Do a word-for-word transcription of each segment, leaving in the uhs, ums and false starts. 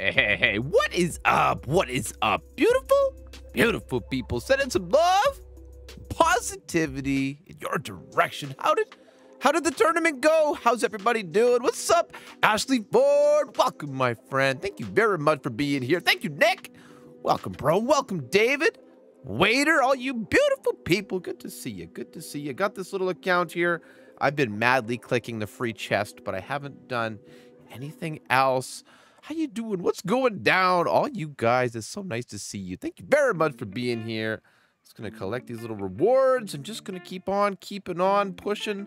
Hey, hey, hey, what is up? What is up? Beautiful, beautiful people. Send in some love, positivity in your direction. How did, how did the tournament go? How's everybody doing? What's up, Ashley Ford? Welcome, my friend. Thank you very much for being here. Thank you, Nick. Welcome, bro. Welcome, David. Waiter, all you beautiful people. Good to see you. Good to see you. Got this little account here. I've been madly clicking the free chest, but I haven't done anything else. How you doing? What's going down? All you guys, it's so nice to see you. Thank you very much for being here. Just gonna collect these little rewards and just gonna keep on keeping on pushing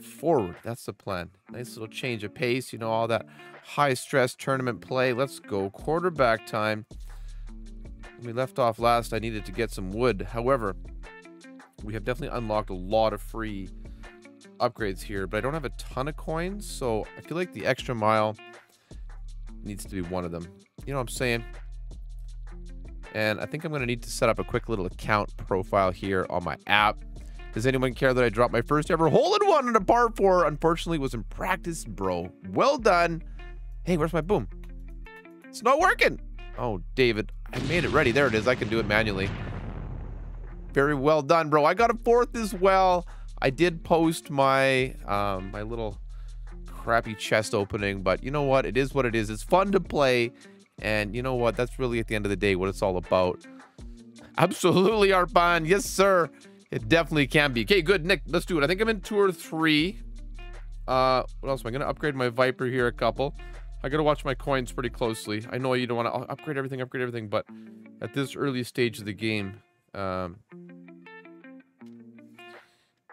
forward. That's the plan. Nice little change of pace, you know, all that high stress tournament play. Let's go. Quarterback time. When we left off last, I needed to get some wood. However, we have definitely unlocked a lot of free upgrades here, but I don't have a ton of coins, so I feel like the extra mile needs to be one of them. You know what I'm saying? And I think I'm going to need to set up a quick little account profile here on my app. Does anyone care that I dropped my first ever hole-in-one on a par four? Unfortunately, it was in practice, bro. Well done. Hey, where's my boom? It's not working. Oh, David, I made it ready. There it is. I can do it manually. Very well done, bro. I got a fourth as well. I did post my um, my little crappy chest opening, but you know what, it is what it is. It's fun to play, and you know what, that's really at the end of the day what it's all about. Absolutely, Arpan. Yes, sir. It definitely can be. Okay, good. Nick, let's do it. I think I'm in tour three. Uh what else am I gonna upgrade? My Viper here a couple. I gotta watch my coins pretty closely. I know you don't want to upgrade everything upgrade everything but at this early stage of the game, um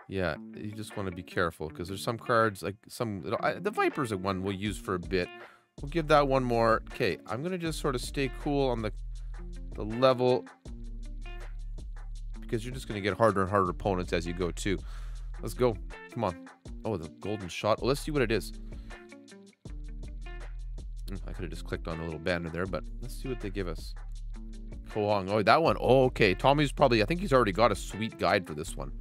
yeah, you just want to be careful, because there's some cards, like some, I, the Viper's a one we'll use for a bit. We'll give that one more. Okay, I'm going to just sort of stay cool on the, the level, because you're just going to get harder and harder opponents as you go, too. Let's go. Come on. Oh, the golden shot. Oh, let's see what it is. I could have just clicked on a little banner there, but let's see what they give us. Kohong. Oh, that one. Oh, okay. Tommy's probably, I think he's already got a sweet guide for this one.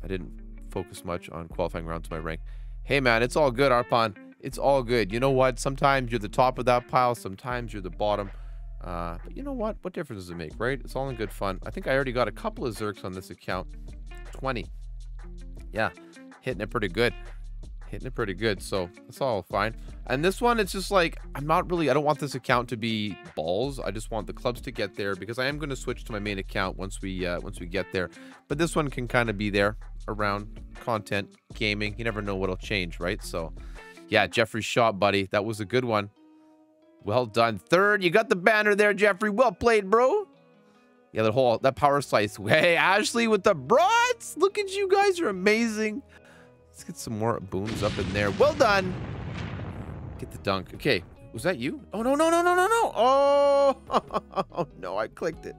I didn't focus much on qualifying rounds to my rank. Hey, man, it's all good, Arpan. It's all good. You know what? Sometimes you're the top of that pile. Sometimes you're the bottom. Uh, but you know what? What difference does it make, right? It's all in good fun. I think I already got a couple of Zerks on this account. twenty. Yeah, hitting it pretty good. Hitting it pretty good. So it's all fine. And this one, it's just like, I'm not really, I don't want this account to be balls. I just want the clubs to get there, because I am going to switch to my main account once we uh, once we get there. But this one can kind of be there around content, gaming. You never know what'll change, right? So yeah, Jeffrey shot, buddy. That was a good one. Well done. Third, you got the banner there, Jeffrey. Well played, bro. Yeah, that whole, that power slice. Hey, Ashley with the broads. Look at you guys, you're amazing. Let's get some more booms up in there. Well done. Get the dunk. Okay. Was that you? Oh, no, no, no, no, no, no. Oh, no, I clicked it.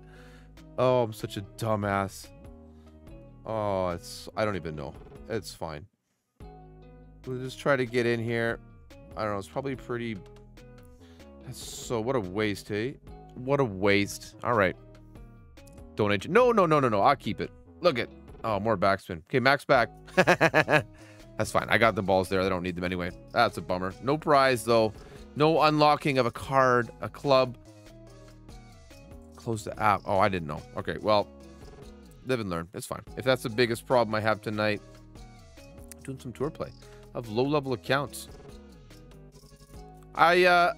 Oh, I'm such a dumbass. Oh, it's, I don't even know. It's fine. We'll just try to get in here. I don't know. It's probably pretty. That's so, what a waste, hey? What a waste. All right. Donate. No, no, no, no, no. I'll keep it. Look it. Oh, more backspin. Okay, max back. That's fine. I got the balls there. I don't need them anyway. That's a bummer. No prize, though. No unlocking of a card, a club. Close the app. Oh, I didn't know. Okay, well, live and learn. It's fine. If that's the biggest problem I have tonight, I'm doing some tour play of low-level accounts. I, uh,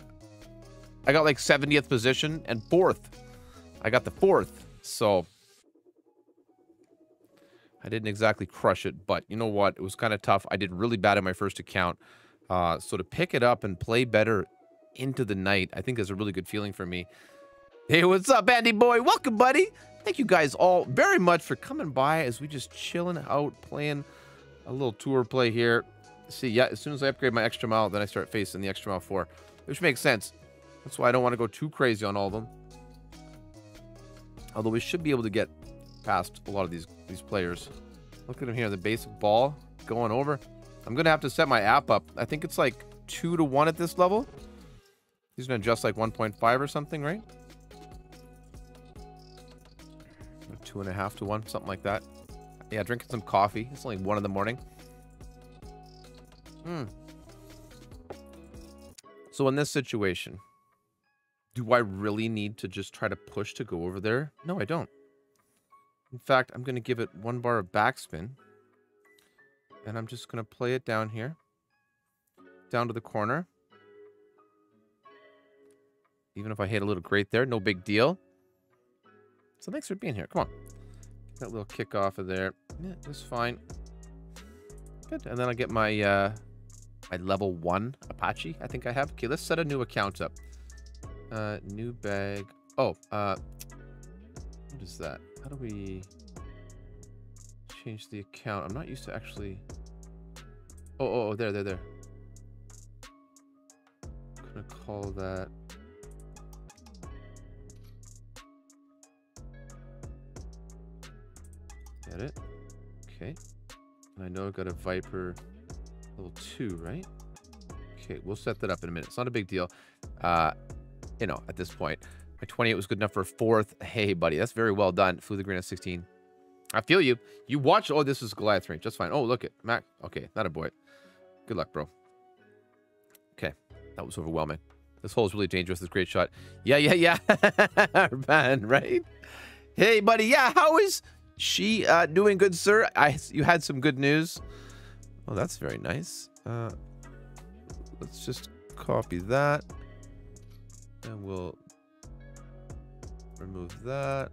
I got like seventieth position and fourth. I got the fourth, so I didn't exactly crush it, but you know what? It was kind of tough. I did really bad in my first account. Uh, so to pick it up and play better into the night, I think is a really good feeling for me. Hey, what's up, Andy Boy? Welcome, buddy. Thank you guys all very much for coming by as we just chilling out, playing a little tour play here. See, yeah, as soon as I upgrade my extra mile, then I start facing the extra mile four, which makes sense. That's why I don't want to go too crazy on all of them. Although we should be able to get past a lot of these these players. Look at him here, the basic ball going over. I'm gonna have to set my app up. I think it's like two to one at this level. He's gonna adjust like one point five or something, right? Or two and a half to one, something like that. Yeah, drinking some coffee. It's only one in the morning. Hmm. So in this situation, do I really need to just try to push to go over there? No, I don't. In fact, I'm going to give it one bar of backspin. And I'm just going to play it down here. Down to the corner. Even if I hit a little grate there, no big deal. So thanks for being here. Come on. That little kick off of there. Yeah, it was fine. Good. And then I'll get my, uh, my level one Apache, I think I have. Okay, let's set a new account up. Uh, new bag. Oh, uh, what is that? How do we change the account? I'm not used to actually... Oh, oh, oh, there, there, there. I'm going to call that... Get it. Okay. And I know I've got a Viper level two, right? Okay, we'll set that up in a minute. It's not a big deal. Uh, you know, at this point. My twenty-eight was good enough for a fourth. Hey, buddy, that's very well done. Flew the green at sixteen. I feel you. You watch. Oh, this is Goliath range. Just fine. Oh, look at Mac. Okay, not a boy. Good luck, bro. Okay, that was overwhelming. This hole is really dangerous. This great shot. Yeah, yeah, yeah. Man, right? Hey, buddy. Yeah, how is she uh, doing, good sir? I you had some good news. Oh, that's very nice. Uh, let's just copy that, and we'll. Remove that.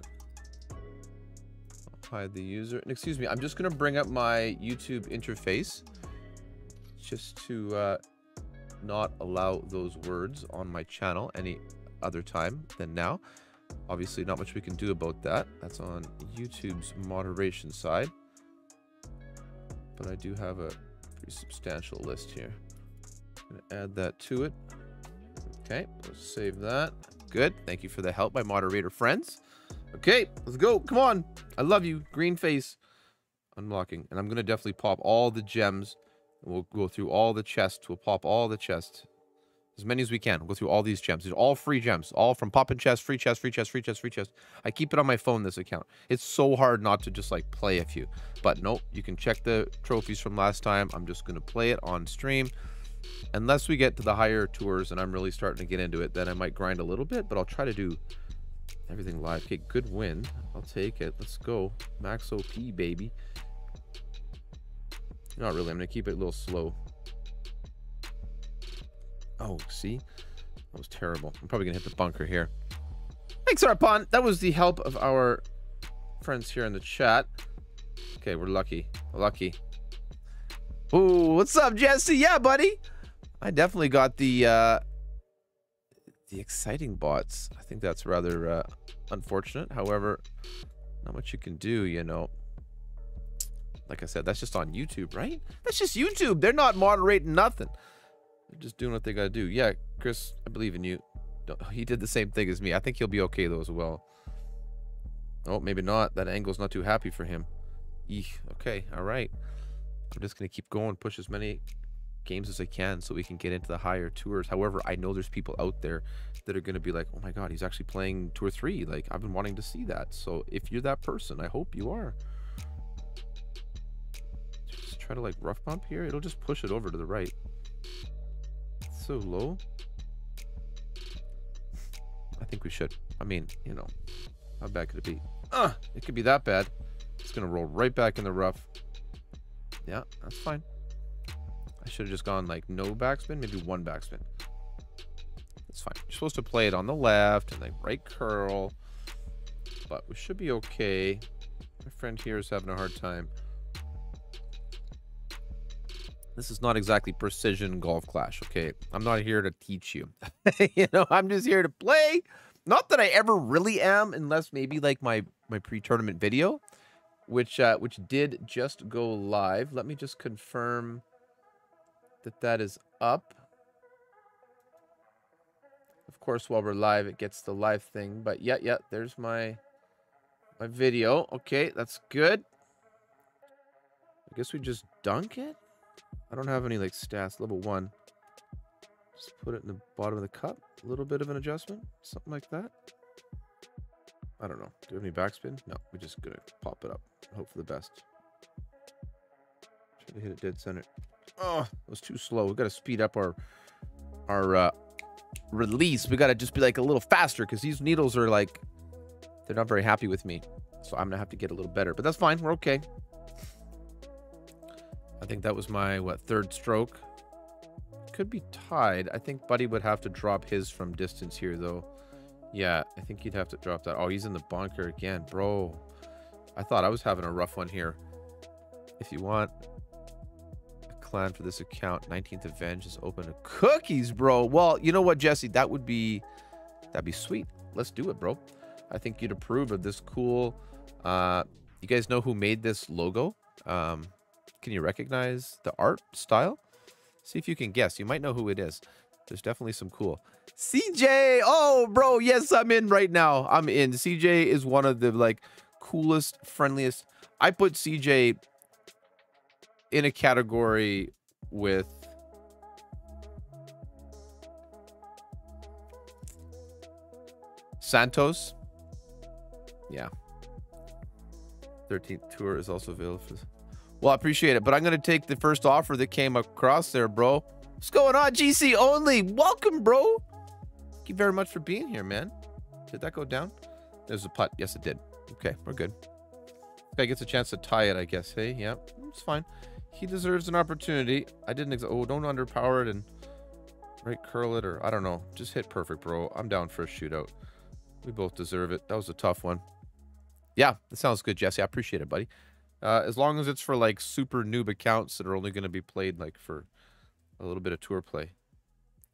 Hide the user. And excuse me, I'm just going to bring up my YouTube interface just to uh, not allow those words on my channel any other time than now. Obviously, not much we can do about that. That's on YouTube's moderation side. But I do have a pretty substantial list here. I'm going to add that to it. Okay, let's save that. Good. Thank you for the help, my moderator friends. Okay, let's go. Come on. I love you. Green face. Unlocking. And I'm going to definitely pop all the gems. We'll go through all the chests. We'll pop all the chests. As many as we can. We'll go through all these gems. These are all free gems. All from pop and chest, free chest, free chest, free chest, free chest. I keep it on my phone, this account. It's so hard not to just, like, play a few. But, nope. You can check the trophies from last time. I'm just going to play it on stream. Unless we get to the higher tours and I'm really starting to get into it, then I might grind a little bit, but I'll try to do everything live. Okay, good win. I'll take it. Let's go. Max O P, baby. Not really. I'm going to keep it a little slow. Oh, see? That was terrible. I'm probably going to hit the bunker here. Thanks, Arpan. That was the help of our friends here in the chat. Okay, we're lucky. Lucky. Ooh, what's up, Jesse? Yeah, buddy. I definitely got the uh, the exciting bots. I think that's rather uh, unfortunate. However, not much you can do, you know. Like I said, that's just on YouTube, right? That's just YouTube. They're not moderating nothing. They're just doing what they got to do. Yeah, Chris, I believe in you. He did the same thing as me. I think he'll be okay, though, as well. Oh, maybe not. That angle's not too happy for him. Eek. Okay, all right. I'm just going to keep going, push as many games as I can so we can get into the higher tours. However, I know there's people out there that are going to be like, oh my God, he's actually playing tour three. Like, I've been wanting to see that. So if you're that person, I hope you are. Just try to, like, rough bump here. It'll just push it over to the right. It's so low. I think we should. I mean, you know, how bad could it be? Uh, it could be that bad. It's going to roll right back in the rough. Yeah, that's fine. I should have just gone, like, no backspin, maybe one backspin. That's fine. You're supposed to play it on the left and, like, right curl. But we should be okay. My friend here is having a hard time. This is not exactly precision golf clash, okay? I'm not here to teach you. You know, I'm just here to play. Not that I ever really am, unless maybe, like, my, my pre-tournament video. Which, uh, which did just go live. Let me just confirm that that is up. Of course, while we're live, it gets the live thing. But yeah, yeah, there's my, my video. Okay, that's good. I guess we just dunk it? I don't have any, like, stats. Level one. Just put it in the bottom of the cup. A little bit of an adjustment. Something like that. I don't know. Do we have any backspin? No, we're just going to pop it up. Hope for the best. Try to hit it dead center. Oh, it was too slow. We've got to speed up our our uh, release, we gotta just be like a little faster, because these needles are like, they're not very happy with me. So I'm gonna have to get a little better, but that's fine. We're okay. I think that was my, what, third stroke. Could be tied. I think Buddy would have to drop his from distance here, though. Yeah, I think he'd have to drop that. Oh, he's in the bunker again, bro. I thought I was having a rough one here. If you want a clan for this account, nineteenth of Vengeance, open to cookies, bro. Well, you know what, Jesse? That would be, that'd be sweet. Let's do it, bro. I think you'd approve of this cool. Uh, you guys know who made this logo? Um, can you recognize the art style? See if you can guess. You might know who it is. There's definitely some cool. C J! Oh, bro, yes, I'm in right now. I'm in. C J is one of the, like, coolest, friendliest. I put C J in a category with... Santos. Yeah. thirteenth tour is also available for... Well, I appreciate it, but I'm going to take the first offer that came across there, bro. What's going on, G C Only? Welcome, bro. Thank you very much for being here, man. Did that go down? There's a putt. Yes, it did. Okay, we're good. This guy gets a chance to tie it, I guess. Hey, yeah, it's fine. He deserves an opportunity. I didn't... Ex oh, don't underpower it and right curl it, or I don't know. Just hit perfect, bro. I'm down for a shootout. We both deserve it. That was a tough one. Yeah, that sounds good, Jesse. I appreciate it, buddy. Uh, as long as it's for, like, super noob accounts that are only going to be played, like, for a little bit of tour play.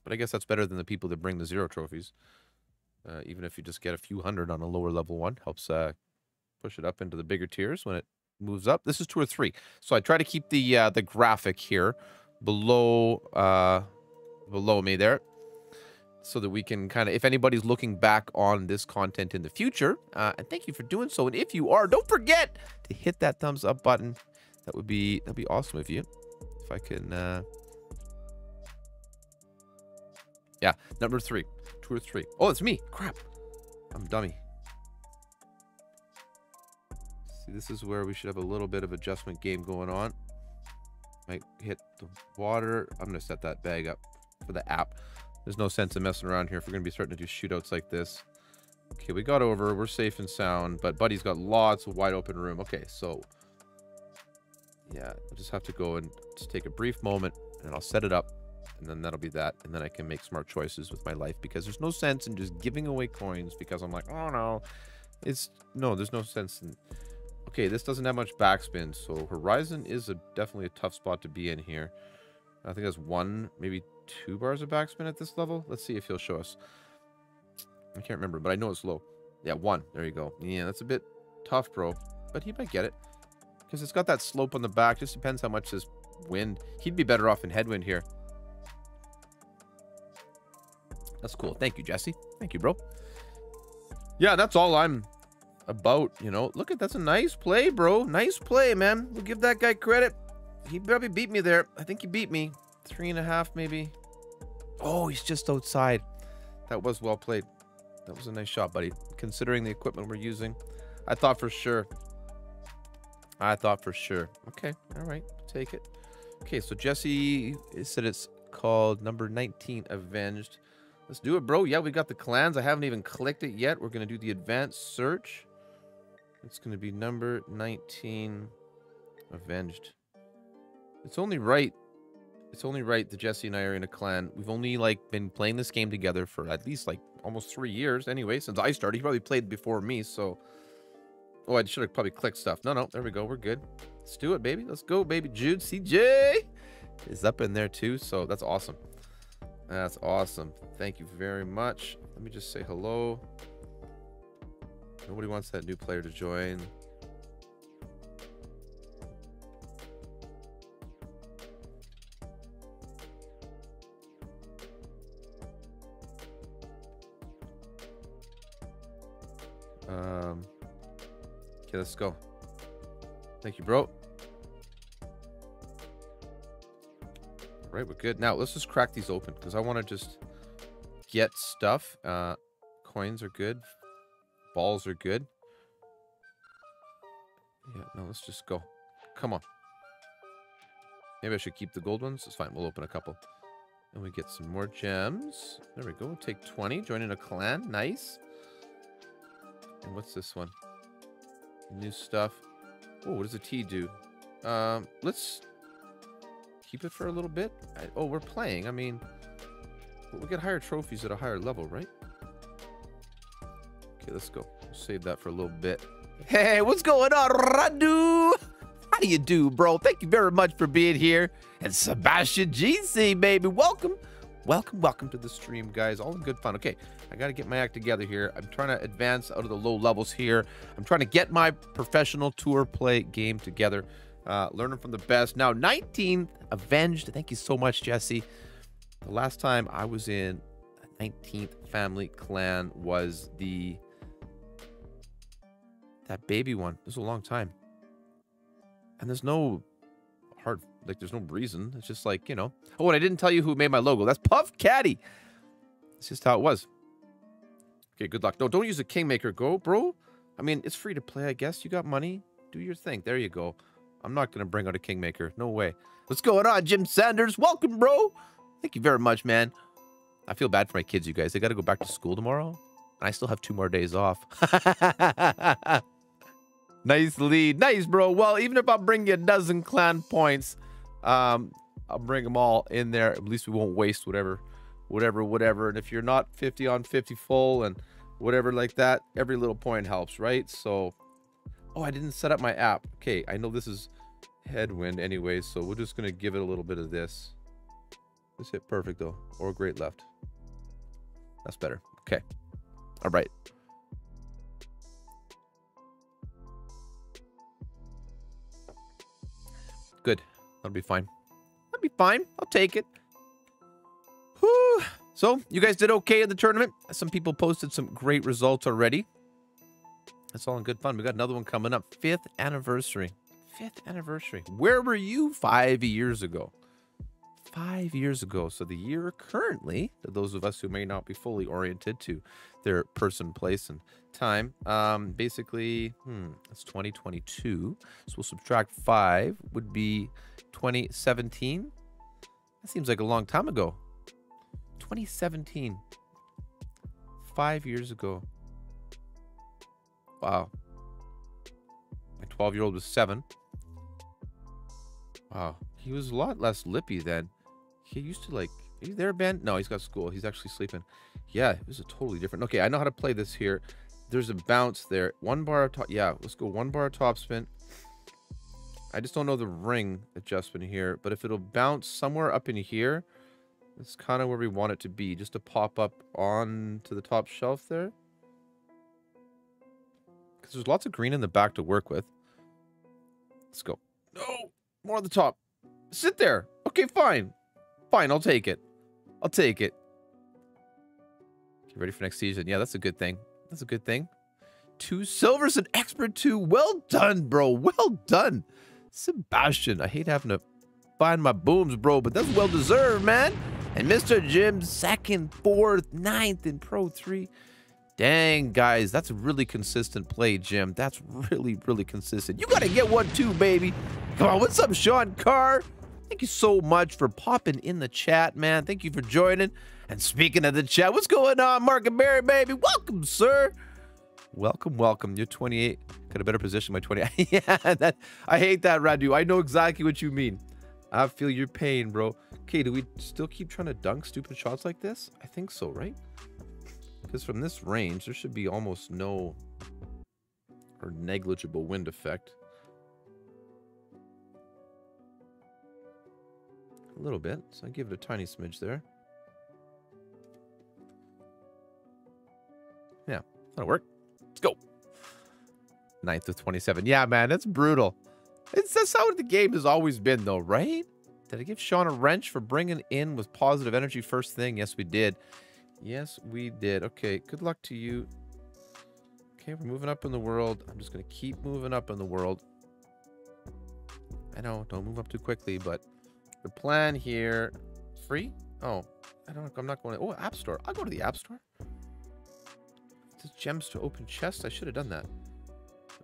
But I guess that's better than the people that bring the zero trophies. Uh, even if you just get a few hundred on a lower level one, helps uh, push it up into the bigger tiers when it moves up. This is tour three. So I try to keep the uh, the graphic here below, uh, below me there, so that we can kind of, if anybody's looking back on this content in the future, uh, and thank you for doing so. And if you are, don't forget to hit that thumbs up button. That would be, that'd be awesome of you. If I can, uh... yeah, number three, two or three. Oh, it's me, crap, I'm dummy. See, this is where we should have a little bit of adjustment game going on. Might hit the water. I'm gonna set that bag up for the app. There's no sense in messing around here if we're going to be starting to do shootouts like this. Okay, we got over. We're safe and sound, but Buddy's got lots of wide open room. Okay, so, yeah, I'll just have to go and just take a brief moment, and I'll set it up, and then that'll be that, and then I can make smart choices with my life, because there's no sense in just giving away coins, because I'm like, oh, no. It's, no, there's no sense in... Okay, this doesn't have much backspin, so Horizon is a, definitely a tough spot to be in here. I think that's one, maybe two bars of backspin at this level. Let's see if he'll show us. I can't remember, but I know it's low. Yeah, one. There you go. Yeah, that's a bit tough, bro. But he might get it, because it's got that slope on the back. Just depends how much this wind. He'd be better off in headwind here. That's cool. Thank you, Jesse. Thank you, bro. Yeah, that's all I'm about, you know. Look at, that's a nice play, bro. Nice play, man. We'll give that guy credit. He probably beat me there. I think he beat me. Three and a half, maybe. Oh, he's just outside. That was well played. That was a nice shot, buddy. Considering the equipment we're using, I thought for sure. I thought for sure. Okay, all right, take it. Okay, so Jesse said it's called number nineteen, Avenged. Let's do it, bro. Yeah, we got the clans. I haven't even clicked it yet. We're gonna do the advanced search. It's gonna be number nineteen, Avenged. It's only right. It's only right that Jesse and I are in a clan. We've only, like, been playing this game together for at least, like, almost three years. Anyway, since I started, he probably played before me, so... Oh, I should have probably clicked stuff. No, no, there we go. We're good. Let's do it, baby. Let's go, baby. Jude, C J is up in there, too, so that's awesome. That's awesome. Thank you very much. Let me just say hello. Nobody wants that new player to join. Um, okay, let's go. Thank you, bro. All right, we're good. Now, let's just crack these open, because I want to just get stuff. Uh, coins are good. Balls are good. Yeah, no, let's just go. Come on. Maybe I should keep the gold ones. It's fine. We'll open a couple. And we get some more gems. There we go. We'll take twenty. Join in a clan. Nice. And what's this one? New stuff. Oh, what does a T do? Um, let's keep it for a little bit. I, oh, we're playing. I mean, we'll get higher trophies at a higher level, right? Okay, let's go. We'll save that for a little bit. Hey, what's going on, Radu? How do you do, bro? Thank you very much for being here. And Sebastian G C, baby. Welcome. Welcome, welcome to the stream, guys. All in good fun. Okay, I got to get my act together here. I'm trying to advance out of the low levels here. I'm trying to get my professional tour play game together. Uh, learning from the best. Now, nineteenth Avenged. Thank you so much, Jesse. The last time I was in nineteenth Family Clan was the... that baby one. It was a long time. And there's no hard... like, there's no reason. It's just like, you know. Oh, and I didn't tell you who made my logo. That's Puff Caddy. It's just how it was. Okay, good luck. No, don't use a Kingmaker. Go, bro. I mean, it's free to play, I guess. You got money. Do your thing. There you go. I'm not going to bring out a Kingmaker. No way. What's going on, Jim Sanders? Welcome, bro. Thank you very much, man. I feel bad for my kids, you guys. They got to go back to school tomorrow. And I still have two more days off. Nice lead. Nice, bro. Well, even if I bring you a dozen clan points... Um, I'll bring them all in there. At least we won't waste whatever, whatever, whatever. And if you're not fifty on fifty full and whatever like that, every little point helps, right? So, oh, I didn't set up my app. Okay, I know this is headwind anyway, so we're just going to give it a little bit of this. Let's hit perfect, though, or great left. That's better. Okay. All right. Good. That'll be fine. That'll be fine. I'll take it. Whew. So, you guys did okay in the tournament. Some people posted some great results already. That's all in good fun. We got another one coming up. Fifth anniversary. Fifth anniversary. Where were you five years ago? Five years ago. So, the year currently, to those of us who may not be fully oriented to their person, place, and time, um, basically, hmm, that's twenty twenty-two. So, we'll subtract five would be... twenty seventeen? That seems like a long time ago. twenty seventeen. Five years ago. Wow. My twelve-year-old was seven. Wow. He was a lot less lippy then. He used to like... Are you there, Ben? No, he's got school. He's actually sleeping. Yeah, it was a totally different... Okay, I know how to play this here. There's a bounce there. One bar of top... Yeah, let's go one bar of topspin. I just don't know the ring adjustment here, but if it'll bounce somewhere up in here, that's kind of where we want it to be, just to pop up on to the top shelf there. Because there's lots of green in the back to work with. Let's go. No, oh, more on the top. Sit there. Okay, fine. Fine, I'll take it. I'll take it. Get ready for next season. Yeah, that's a good thing. That's a good thing. Two silvers and expert two. Well done, bro. Well done. Sebastian, I hate having to find my booms, bro, but that's well deserved, man. And Mister Jim, second, fourth, ninth in Pro three. Dang, guys, that's a really consistent play, Jim. That's really, really consistent. You got to get one, too, baby. Come on, what's up, Sean Carr? Thank you so much for popping in the chat, man. Thank you for joining. And speaking of the chat, what's going on, Mark and Barry, baby? Welcome, sir. Welcome, welcome. You're twenty-eight. Got a better position by twenty-eight. Yeah, that, I hate that, Radu. I know exactly what you mean. I feel your pain, bro. Okay, do we still keep trying to dunk stupid shots like this? I think so, right? Because from this range, there should be almost no or negligible wind effect. A little bit. So I give it a tiny smidge there. Yeah, that'll work. Let's go. ninth of twenty-seven. Yeah, man, that's brutal. It's, that's how the game has always been, though, right? Did I give Sean a wrench for bringing in with positive energy first thing? Yes, we did. Yes, we did. Okay, good luck to you. Okay, we're moving up in the world. I'm just going to keep moving up in the world. I know, don't move up too quickly, but the plan here... Free? Oh, I don't, I'm not going to... Oh, App Store. I'll go to the App Store. Gems to open chests. I should have done that.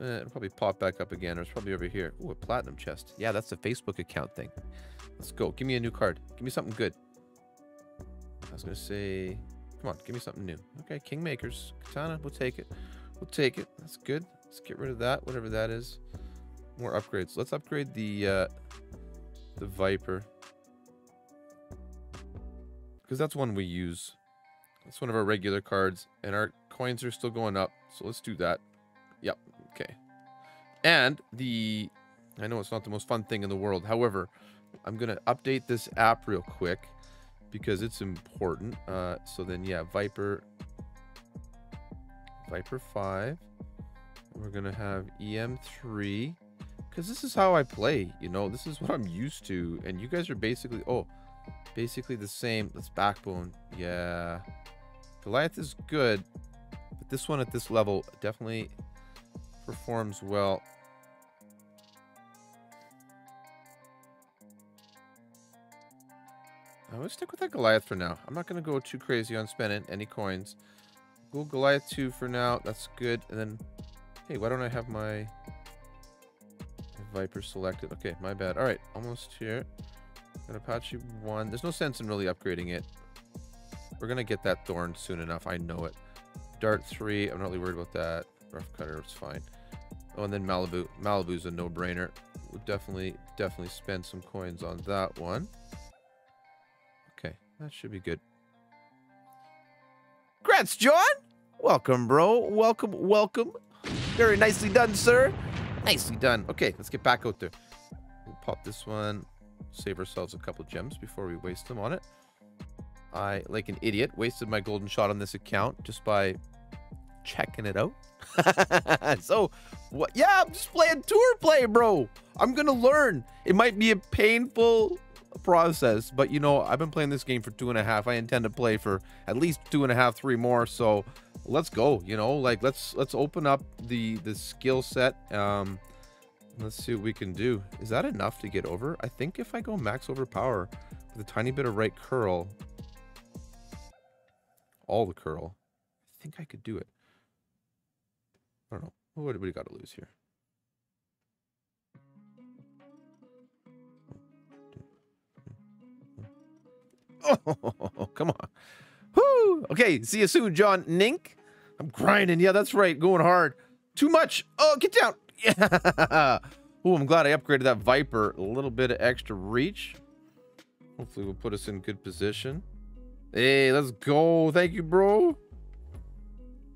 Uh, it'll probably pop back up again, or it's probably over here. Ooh, a platinum chest. Yeah, that's the Facebook account thing. Let's go. Give me a new card. Give me something good. was gonna say, come on, give me something new. Okay, Kingmakers, Katana, we'll take it. We'll take it. That's good. Let's get rid of that, whatever that is. More upgrades. Let's upgrade the uh, the Viper, because that's one we use. That's one of our regular cards, and our coins are still going up. So let's do that. Yep. Okay. And the, I know it's not the most fun thing in the world. However, I'm gonna update this app real quick because it's important. Uh, so then, yeah, Viper, Viper five. We're gonna have E M three, because this is how I play. You know, this is what I'm used to, and you guys are basically oh, basically the same. That's Backbone. Yeah, Goliath is good, but this one at this level definitely performs well. I'm gonna stick with that Goliath for now. I'm not gonna go too crazy on spending any coins. Go Goliath two for now. That's good. And then, hey, why don't I have my Viper selected? Okay, my bad. All right, almost here. Got Apache one. There's no sense in really upgrading it. We're gonna get that Thorn soon enough. I know it. Dart three. I'm not really worried about that. Rough Cutter, it's fine. Oh, and then Malibu. Malibu's a no-brainer. We'll definitely, definitely spend some coins on that one. Okay, that should be good. Congrats, John! Welcome, bro. Welcome, welcome. Very nicely done, sir. Nicely done. Okay, let's get back out there. We'll pop this one. Save ourselves a couple gems before we waste them on it. I, like an idiot, wasted my golden shot on this account just by checking it out. So, what? Yeah, I'm just playing tour play, bro. I'm gonna learn. It might be a painful process, but you know, I've been playing this game for two and a half. I intend to play for at least two and a half, three more. So let's go. You know, like let's let's open up the the skill set. Um, let's see what we can do. Is that enough to get over? I think if I go max overpower with a tiny bit of right curl, all the curl, I think I could do it. I don't know. What do we got to lose here? Oh, come on. Woo. Okay, see you soon, John Nink. I'm grinding. Yeah, that's right. Going hard. Too much. Oh, get down. Yeah. Oh, I'm glad I upgraded that Viper. A little bit of extra reach. Hopefully we'll put us in good position. Hey, let's go. Thank you, bro.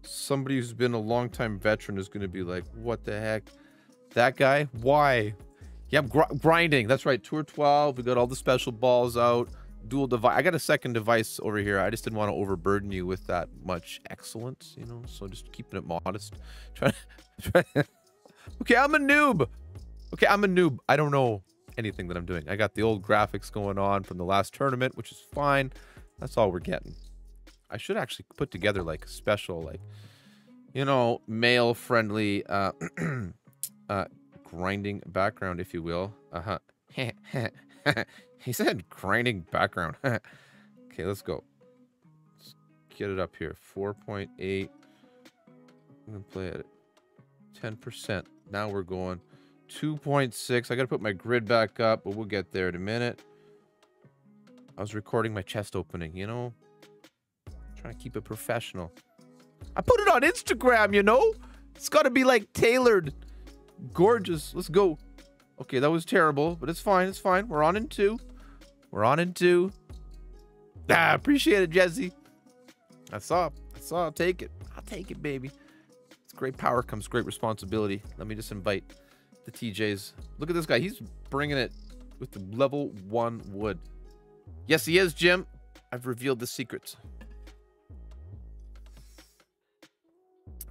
Somebody who's been a long-time veteran is going to be like, what the heck? That guy? Why? Yeah, I'm gr grinding. That's right. Tour twelve. We got all the special balls out. Dual device. I got a second device over here. I just didn't want to overburden you with that much excellence, you know, so just keeping it modest. Try to, try to. Okay, I'm a noob. Okay, I'm a noob. I don't know anything that I'm doing. I got the old graphics going on from the last tournament, which is fine. That's all we're getting. I should actually put together like a special, like, you know, male friendly uh, uh, grinding background, if you will. Uh-huh. He said grinding background. Okay, let's go. Let's get it up here. four point eight. I'm going to play at ten percent. Now we're going two point six. I got to put my grid back up, but we'll get there in a minute. I was recording my chest opening, you know? Trying to keep it professional. I put it on Instagram, you know? It's got to be like tailored. Gorgeous. Let's go. Okay, that was terrible, but it's fine. It's fine. We're on in two. We're on in two. Ah, appreciate it, Jesse. I saw. I saw. I'll take it. I'll take it, baby. It's great power comes great responsibility. Let me just invite the T Js. Look at this guy. He's bringing it with the level one wood. Yes, he is, Jim. I've revealed the secrets.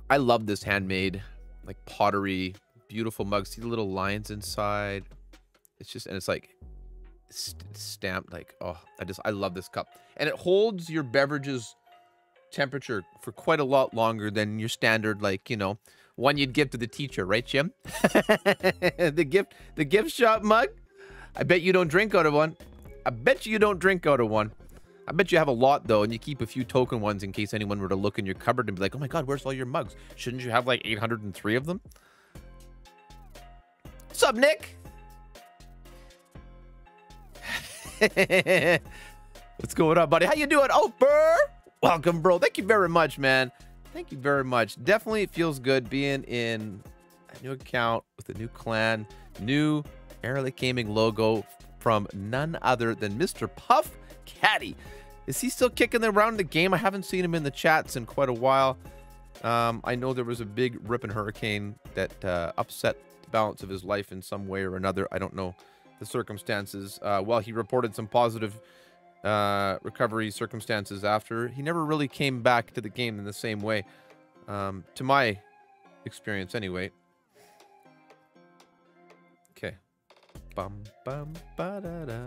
I love this handmade, like, pottery. Beautiful mug. See the little lines inside. It's just, and it's like st stamped, like, oh, I just, I love this cup. And it holds your beverage's temperature for quite a lot longer than your standard, like, you know, one you'd give to the teacher, right, Jim? the gift, the gift shop mug. I bet you don't drink out of one. I bet you don't drink out of one. I bet you have a lot, though, and you keep a few token ones in case anyone were to look in your cupboard and be like, oh my God, where's all your mugs? Shouldn't you have like eight hundred and three of them? What's up, Nick? What's going on, buddy? How you doing, Ofer? Welcome, bro. Thank you very much, man. Thank you very much. Definitely feels good being in a new account with a new clan, new Erelic Gaming logo from none other than Mister Puff Caddy. Is he still kicking around the game? I haven't seen him in the chats in quite a while. Um, I know there was a big ripping hurricane that uh, upset the balance of his life in some way or another. I don't know the circumstances. Uh, while he reported some positive uh, recovery circumstances after, he never really came back to the game in the same way, um, to my experience anyway. Okay. Bum, bum, ba-da-da.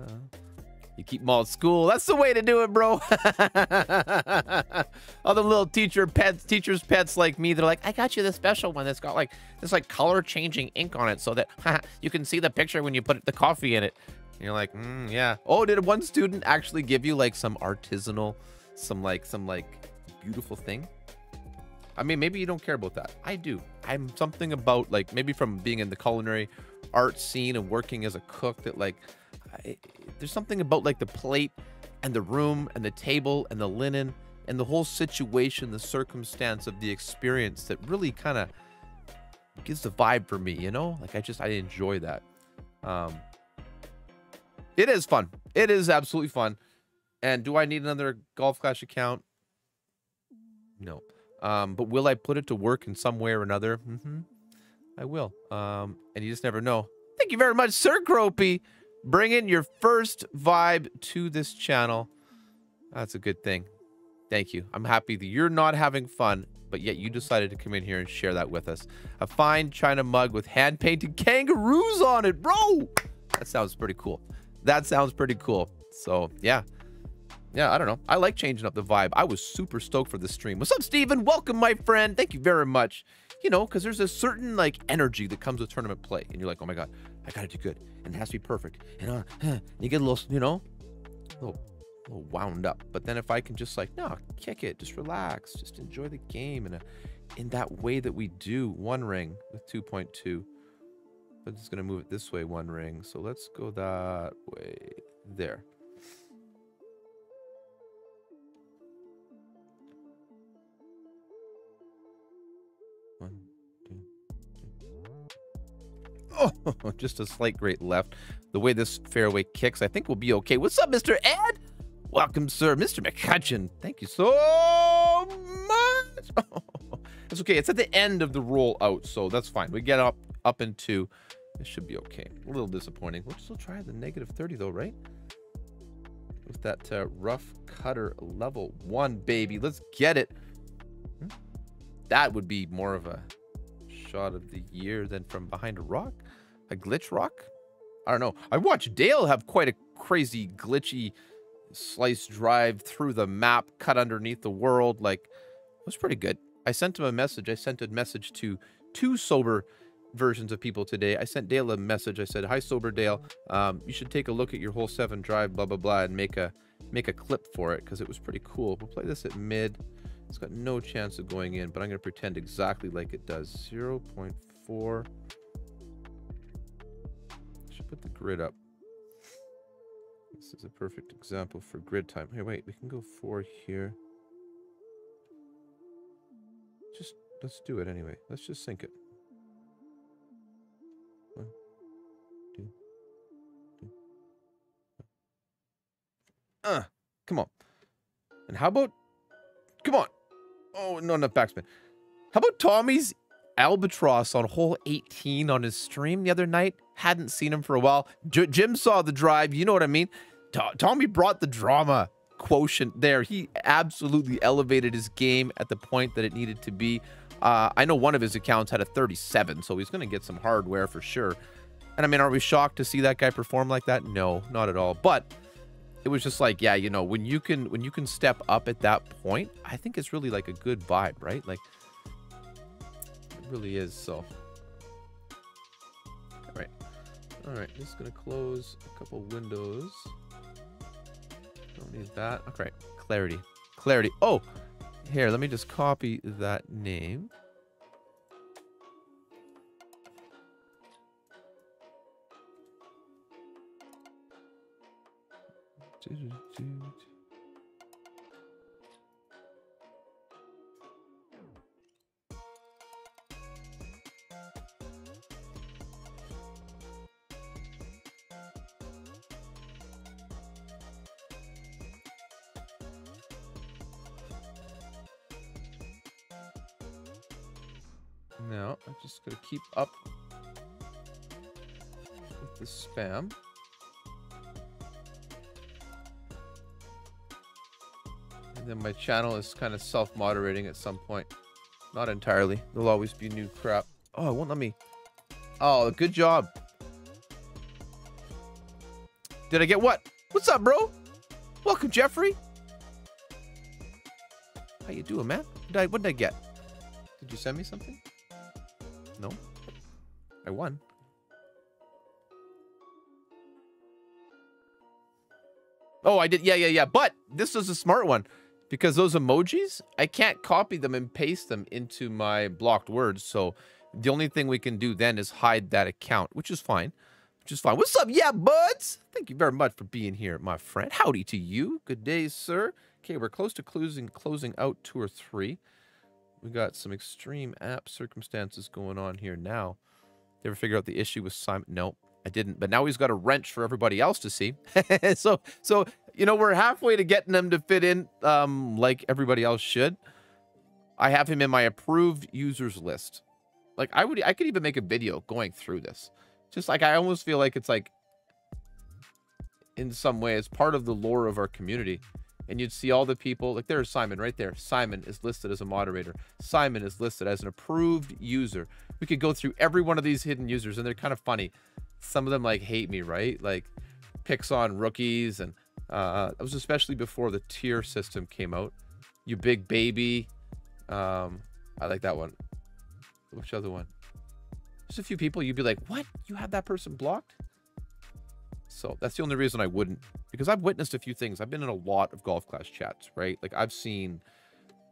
You keep them all at school. That's the way to do it, bro. Other little teacher pets, teachers pets like me, they're like, I got you this special one that's got like this like color changing ink on it, so that you can see the picture when you put the coffee in it. And you're like, mm, yeah. Oh, did one student actually give you like some artisanal, some like some like beautiful thing? I mean, maybe you don't care about that. I do. I'm something about like maybe from being in the culinary art scene and working as a cook that like. I, there's something about like the plate and the room and the table and the linen and the whole situation, the circumstance of the experience that really kind of gives the vibe for me, you know? Like I just, I enjoy that. Um, it is fun. It is absolutely fun. And do I need another Golf Clash account? No. Um, but will I put it to work in some way or another? Mm-hmm. I will. Um, and you just never know. Thank you very much, Sir Gropey. Bring in your first vibe to this channel. That's a good thing. Thank you. I'm happy that you're not having fun, but yet you decided to come in here and share that with us. A fine china mug with hand-painted kangaroos on it, bro. That sounds pretty cool. That sounds pretty cool. So, yeah. Yeah, I don't know. I like changing up the vibe. I was super stoked for this stream. What's up, Steven? Welcome, my friend. Thank you very much. You know, because there's a certain, like, energy that comes with tournament play. And you're like, oh, my God, I got to do good. And it has to be perfect. And uh, and you get a little, you know, a little, a little wound up. But then if I can just, like, no, kick it. Just relax. Just enjoy the game in, a, in that way that we do. One ring with two point two. I'm just going to move it this way, one ring. So let's go that way. There. Oh, just a slight great left. The way this fairway kicks, I think we'll be okay. What's up, Mister Ed? Welcome, sir. Mister McCutcheon, thank you so much. Oh, it's okay. It's at the end of the roll out, so that's fine. We get up up and two. It should be okay. A little disappointing. We'll still try the negative thirty, though, right? With that uh, rough cutter level one, baby. Let's get it. That would be more of a shot of the year than from behind a rock. A glitch rock? I don't know. I watched Dale have quite a crazy glitchy slice drive through the map, cut underneath the world. Like, it was pretty good. I sent him a message. I sent a message to two sober versions of people today. I sent Dale a message. I said, hi, sober Dale. Um, you should take a look at your whole seven drive, blah, blah, blah, and make a, make a clip for it because it was pretty cool. We'll play this at mid. It's got no chance of going in, but I'm going to pretend exactly like it does. zero point four. I should put the grid up. This is a perfect example for grid time. Hey, wait, we can go four here. Just, let's do it anyway. Let's just sync it. One, two, two. Uh, come on. And how about... Come on. Oh, not enough backspin. How about Tommy's albatross on hole eighteen on his stream the other night? Hadn't seen him for a while. J Jim saw the drive. You know what I mean? T Tommy brought the drama quotient there. He absolutely elevated his game at the point that it needed to be. Uh, I know one of his accounts had a thirty-seven, so he's going to get some hardware for sure. And I mean, are we shocked to see that guy perform like that? No, not at all. But... it was just like, yeah, you know, when you can when you can step up at that point, I think it's really like a good vibe, right? Like, it really is. So, all right, all right. Just gonna close a couple windows. Don't need that. All right, clarity, clarity. Oh, here, let me just copy that name. Now I'm just gonna keep up with the spam. And then my channel is kind of self-moderating at some point. Not entirely. There'll always be new crap. Oh, it won't let me. Oh, good job. Did I get what? What's up, bro? Welcome, Jeffrey. How you doing, man? What did I, what did I get? Did you send me something? No. I won. Oh, I did. Yeah, yeah, yeah. But this was a smart one. Because those emojis, I can't copy them and paste them into my blocked words. So the only thing we can do then is hide that account, which is fine. Which is fine. What's up, yeah, buds? Thank you very much for being here, my friend. Howdy to you. Good day, sir. Okay, we're close to closing, closing out two or three. We got some extreme app circumstances going on here now. Did you ever figure out the issue with Simon? No, I didn't. But now he's got a wrench for everybody else to see. so, so... You know, we're halfway to getting him to fit in um, like everybody else should. I have him in my approved users list. Like, I would, I could even make a video going through this. Just like, I almost feel like it's like, in some way, it's part of the lore of our community. And you'd see all the people, like there's Simon right there. Simon is listed as a moderator. Simon is listed as an approved user. We could go through every one of these hidden users, and they're kind of funny. Some of them like hate me, right? Like, picks on rookies and... Uh, it was especially before the tier system came out. You big baby. Um, I like that one. Which other one? There's a few people you'd be like, what? You have that person blocked? So that's the only reason I wouldn't. Because I've witnessed a few things. I've been in a lot of Golf Clash chats, right? Like I've seen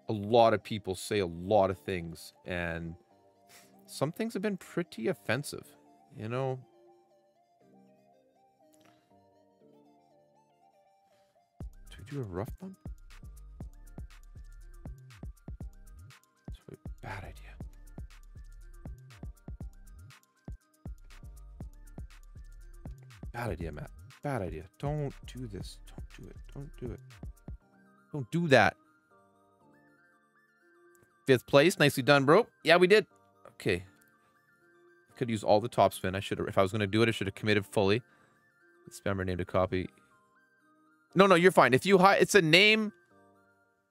a lot of people say a lot of things. And some things have been pretty offensive, you know? Do a rough bump? That's a bad idea. Bad idea, Matt. Bad idea. Don't do this. Don't do it. Don't do it. Don't do that. Fifth place. Nicely done, bro. Yeah, we did. Okay. I could use all the topspin. I should have, if I was going to do it, I should have committed fully. Spammer named a copy. No, no, you're fine. If you hide, it's a name.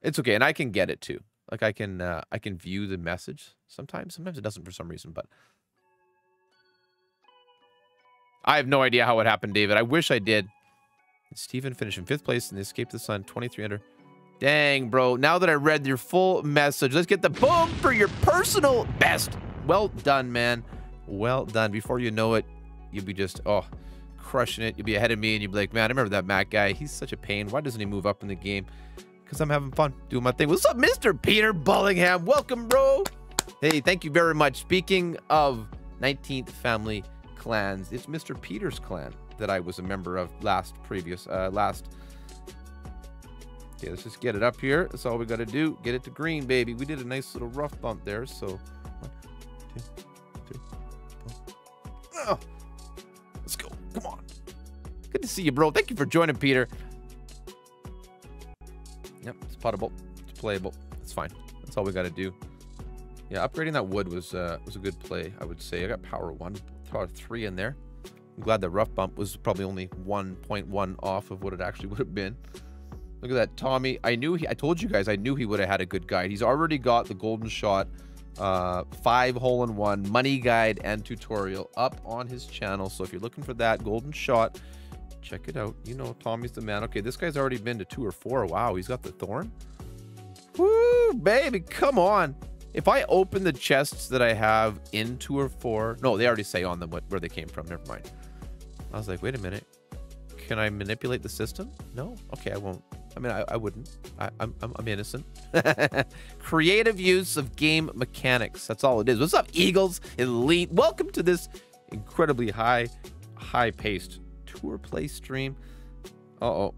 It's okay, and I can get it too. Like I can, uh, I can view the message sometimes. Sometimes it doesn't for some reason, but I have no idea how it happened, David. I wish I did. Steven finished in fifth place and they escaped the sun. twenty-three hundred. Dang, bro. Now that I read your full message, let's get the boom for your personal best. Well done, man. Well done. Before you know it, you'll be just oh. crushing it. You'll be ahead of me and you'll be like, man, I remember that Matt guy. He's such a pain. Why doesn't he move up in the game? Because I'm having fun doing my thing. What's up, Mister Peter Bullingham? Welcome, bro. Hey, thank you very much. Speaking of nineteenth family clans, it's Mister Peter's clan that I was a member of last previous, uh, last. Okay, let's just get it up here. That's all we got to do. Get it to green, baby. We did a nice little rough bump there. So one, two, three, four. Oh. Let's go. Come on. Good to see you, bro. Thank you for joining, Peter. Yep, it's potable. It's playable. It's fine. That's all we got to do. Yeah, upgrading that wood was uh, was a good play, I would say. I got power one, power three in there. I'm glad that rough bump was probably only one point one off of what it actually would have been. Look at that, Tommy. I knew he... I told you guys I knew he would have had a good guide. He's already got the golden shot, uh five hole-in-one money guide and tutorial up on his channel. So if you're looking for that golden shot, check it out. You know, Tommy's the man. Okay, this guy's already been to two or four. Wow, he's got the thorn. Woo, baby, come on. If I open the chests that I have in two or four, no, they already say on them what, where they came from. Never mind. I was like, wait a minute, can I manipulate the system? No. Okay, I won't. I mean, I, I wouldn't. I, I'm, I'm innocent. Creative use of game mechanics. That's all it is. What's up, Eagles Elite? Welcome to this incredibly high, high-paced tour play stream. Uh-oh.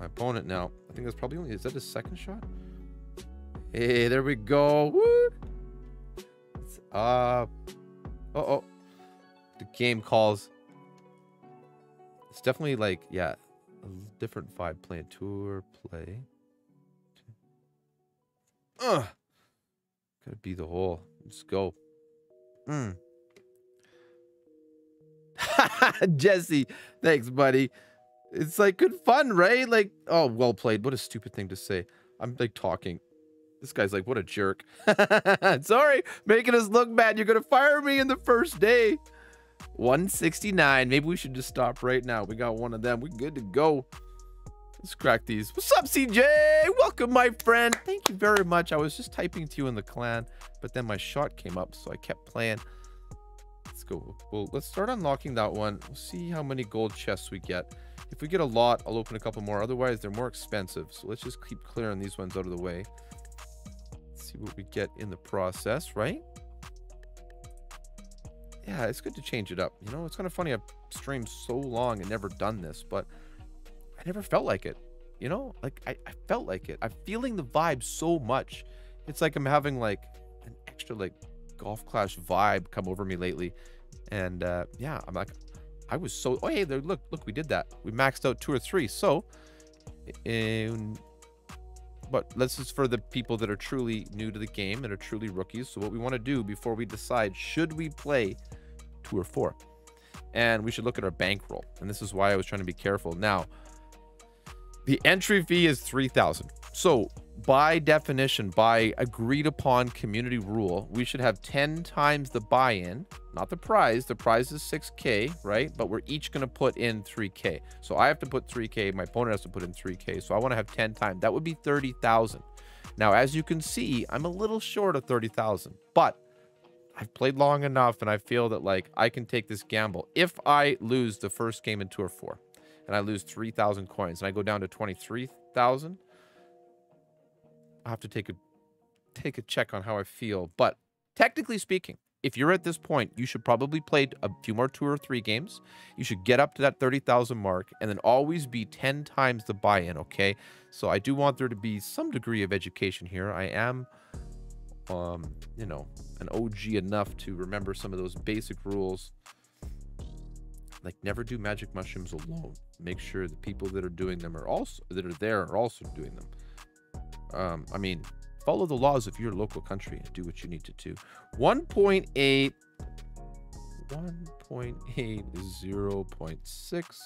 My opponent now. I think that's probably only... Is that his second shot? Hey, there we go. Woo! It's up. Uh-oh. The game calls. It's definitely like, yeah... different vibe playing tour play. Ugh. Gotta be the hole. Let's go. Mm. Jesse, thanks, buddy. It's like good fun, right? Like, oh, well played. What a stupid thing to say. I'm like talking. This guy's like, what a jerk. Sorry, making us look bad. You're gonna fire me in the first day. one sixty-nine. Maybe we should just stop right now. We got one of them. We're good to go. Let's crack these. What's up, C J? Welcome, my friend. Thank you very much. I was just typing to you in the clan, but then my shot came up, so I kept playing. Let's go. Well, let's start unlocking that one. We'll see how many gold chests we get. If we get a lot, I'll open a couple more. Otherwise, they're more expensive. So let's just keep clearing these ones out of the way. Let's see what we get in the process, right? Yeah, it's good to change it up. You know, it's kind of funny. I've streamed so long and never done this, but I never felt like it. You know, like I, I felt like it. I'm feeling the vibe so much. It's like I'm having like an extra like golf clash vibe come over me lately. And uh, yeah, I'm like, I was so, oh, hey, there, look, look, we did that. We maxed out two or three. So, in, but this is for the people that are truly new to the game and are truly rookies. So what we want to do before we decide, should we play two or four? And we should look at our bankroll. And this is why I was trying to be careful. Now, the entry fee is three thousand dollars. So by definition, by agreed upon community rule, we should have ten times the buy-in, not the prize. The prize is six K, right? But we're each going to put in three K. So I have to put three K. My opponent has to put in three K. So I want to have ten times. That would be thirty thousand. Now, as you can see, I'm a little short of thirty thousand, but I've played long enough and I feel that like I can take this gamble. If I lose the first game in two or four and I lose three thousand coins and I go down to twenty-three thousand, I have to take a take a check on how I feel. But technically speaking, if you're at this point, you should probably play a few more two or three games. You should get up to that thirty thousand mark and then always be ten times the buy-in, okay? So I do want there to be some degree of education here. I am, um, you know, an O G enough to remember some of those basic rules. Like never do magic mushrooms alone. Make sure the people that are doing them are also, that are there are also doing them. Um, I mean, follow the laws of your local country and do what you need to do. one point eight, one point eight, zero point six.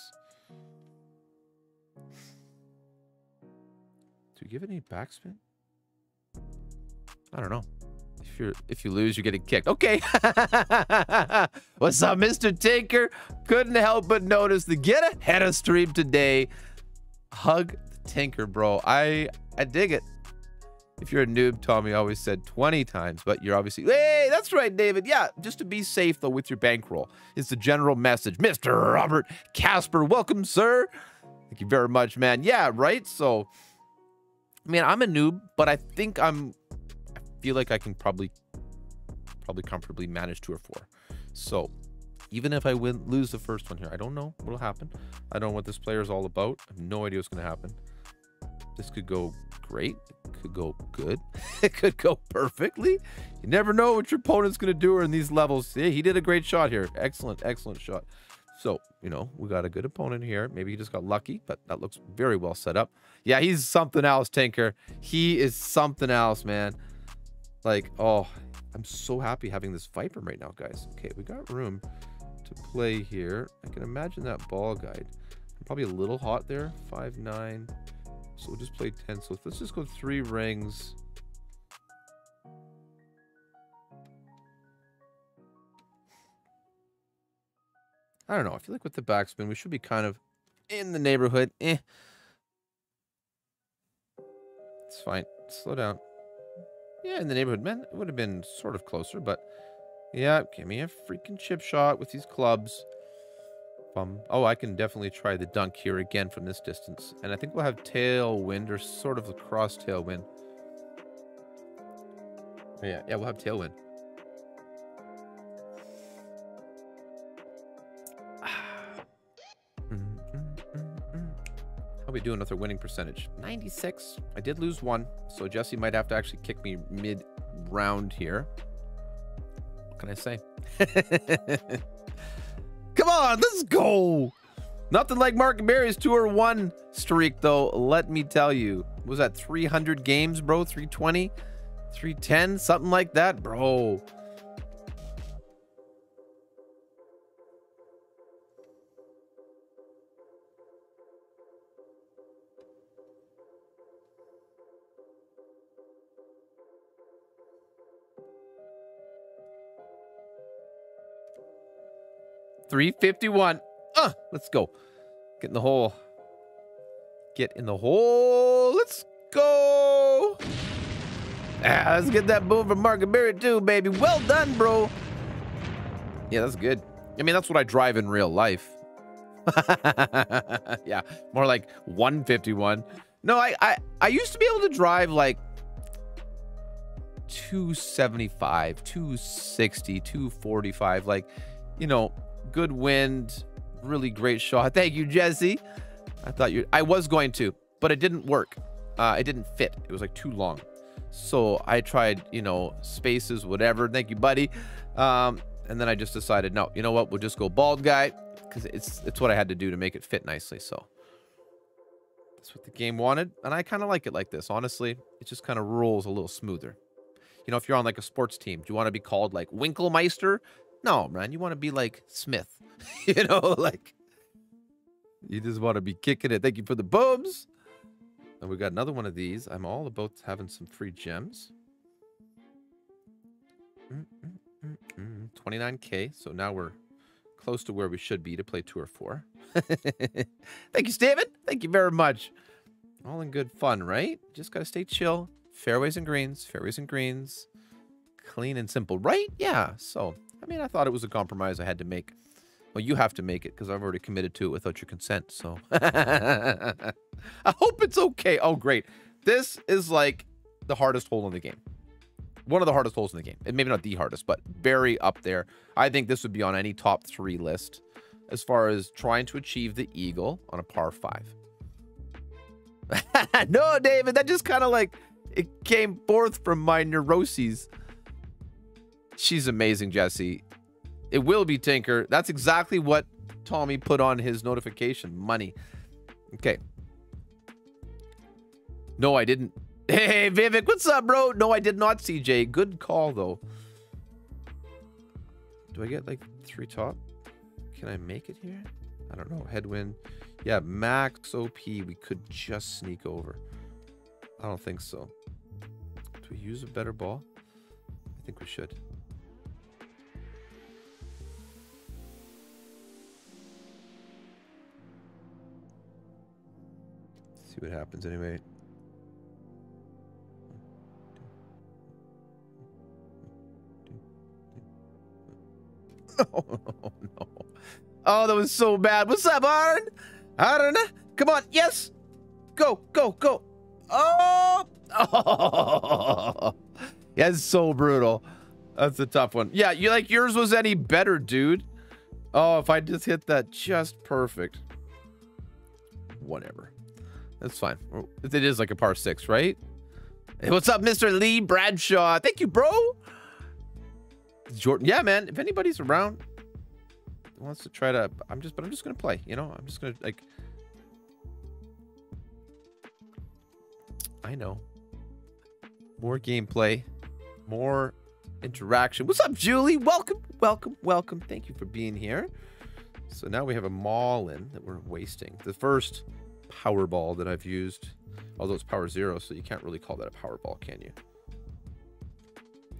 Do you give it any backspin? I don't know. If you're, if you lose, you're getting kicked. Okay. What's up, Mister Tinker? Couldn't help but notice the get ahead of stream today. Hug Tinker, bro. I I dig it. If you're a noob, Tommy always said twenty times, but you're obviously, hey, that's right, David. Yeah, just to be safe though with your bankroll is the general message. Mister Robert Casper, welcome, sir. Thank you very much, man. Yeah, right. So, I mean, I'm a noob, but I think I'm. I feel like I can probably, probably comfortably manage two or four. So, even if I win, lose the first one here, I don't know what'll happen. I don't know what this player is all about. I have no idea what's gonna happen. This could go great. It could go good. It could go perfectly. You never know what your opponent's going to do in these levels. Yeah, he did a great shot here. Excellent, excellent shot. So, you know, we got a good opponent here. Maybe he just got lucky, but that looks very well set up. Yeah, he's something else, Tinker. He is something else, man. Like, oh, I'm so happy having this Viper right now, guys. Okay, we got room to play here. I can imagine that ball guide. I'm probably a little hot there. five nine. So we'll just play ten. So let's just go three rings. I don't know. I feel like with the backspin, we should be kind of in the neighborhood. Eh. It's fine. Slow down. Yeah, in the neighborhood, man. It would have been sort of closer, but yeah, give me a freaking chip shot with these clubs. Um, oh, I can definitely try the dunk here again from this distance. And I think we'll have tailwind or sort of a cross tailwind. Yeah, yeah, we'll have tailwind. How are we doing with our winning percentage? ninety-six. I did lose one, so Jesse might have to actually kick me mid-round here. What can I say? Come on, let's go. Nothing like Mark and Barry's two or one streak, though. Let me tell you, was that three hundred games, bro? three twenty, three ten, something like that, bro. three fifty-one. Uh, let's go. Get in the hole. Get in the hole. Let's go. Ah, let's get that boom from Mark and Barry too, baby. Well done, bro. Yeah, that's good. I mean, that's what I drive in real life. Yeah, more like one fifty-one. No, I, I I used to be able to drive like two seventy-five, two sixty, two forty-five. Like, you know, good wind, really great shot. Thank you, Jesse. I thought you. I was going to, but it didn't work. Uh, it didn't fit. It was like too long. So I tried, you know, spaces, whatever. Thank you, buddy. Um, and then I just decided, no, you know what? We'll just go bald guy, because it's it's what I had to do to make it fit nicely. So that's what the game wanted, and I kind of like it like this. Honestly, it just kind of rolls a little smoother. You know, if you're on like a sports team, do you want to be called like Winkelmeister? No, man, you want to be like Smith. You know, like you just want to be kicking it. Thank you for the boobs. And we got another one of these. I'm all about having some free gems. Mm -mm -mm -mm. twenty-nine K. So now we're close to where we should be to play two or four. Thank you, Steven. Thank you very much. All in good fun, right? Just got to stay chill. Fairways and greens. Fairways and greens. Clean and simple, right? Yeah. So, I mean, I thought it was a compromise I had to make. Well, you have to make it because I've already committed to it without your consent. So I hope it's okay. Oh, great. This is like the hardest hole in the game. One of the hardest holes in the game. And maybe not the hardest, but very up there. I think this would be on any top three list as far as trying to achieve the eagle on a par five. No, David, that just kind of like it came forth from my neuroses. She's amazing, Jesse. It will be Tinker. That's exactly what Tommy put on his notification. Money. Okay. No, I didn't. Hey, Vivek, what's up, bro? No, I did not, C J. Good call, though. Do I get, like, three top? Can I make it here? I don't know. Headwind. Yeah, max O P. We could just sneak over. I don't think so. Do we use a better ball? I think we should. See what happens anyway. Oh no. Oh, that was so bad. What's up, Arn? Arn? Come on. Yes. Go, go, go. Oh. Oh. Yeah, it's so brutal. That's a tough one. Yeah, you like yours was any better, dude. Oh, if I just hit that just perfect. Whatever. That's fine. It is like a par six, right? Hey, what's up, Mister Lee Bradshaw? Thank you, bro. Jordan. Yeah, man. If anybody's around that wants to try to, I'm just, but I'm just going to play, you know, I'm just going to like, I know more gameplay, more interaction. What's up, Julie? Welcome, welcome, welcome. Thank you for being here. So now we have a mall in that we're wasting. The first Powerball that I've used, although it's power zero, so you can't really call that a Powerball, can you?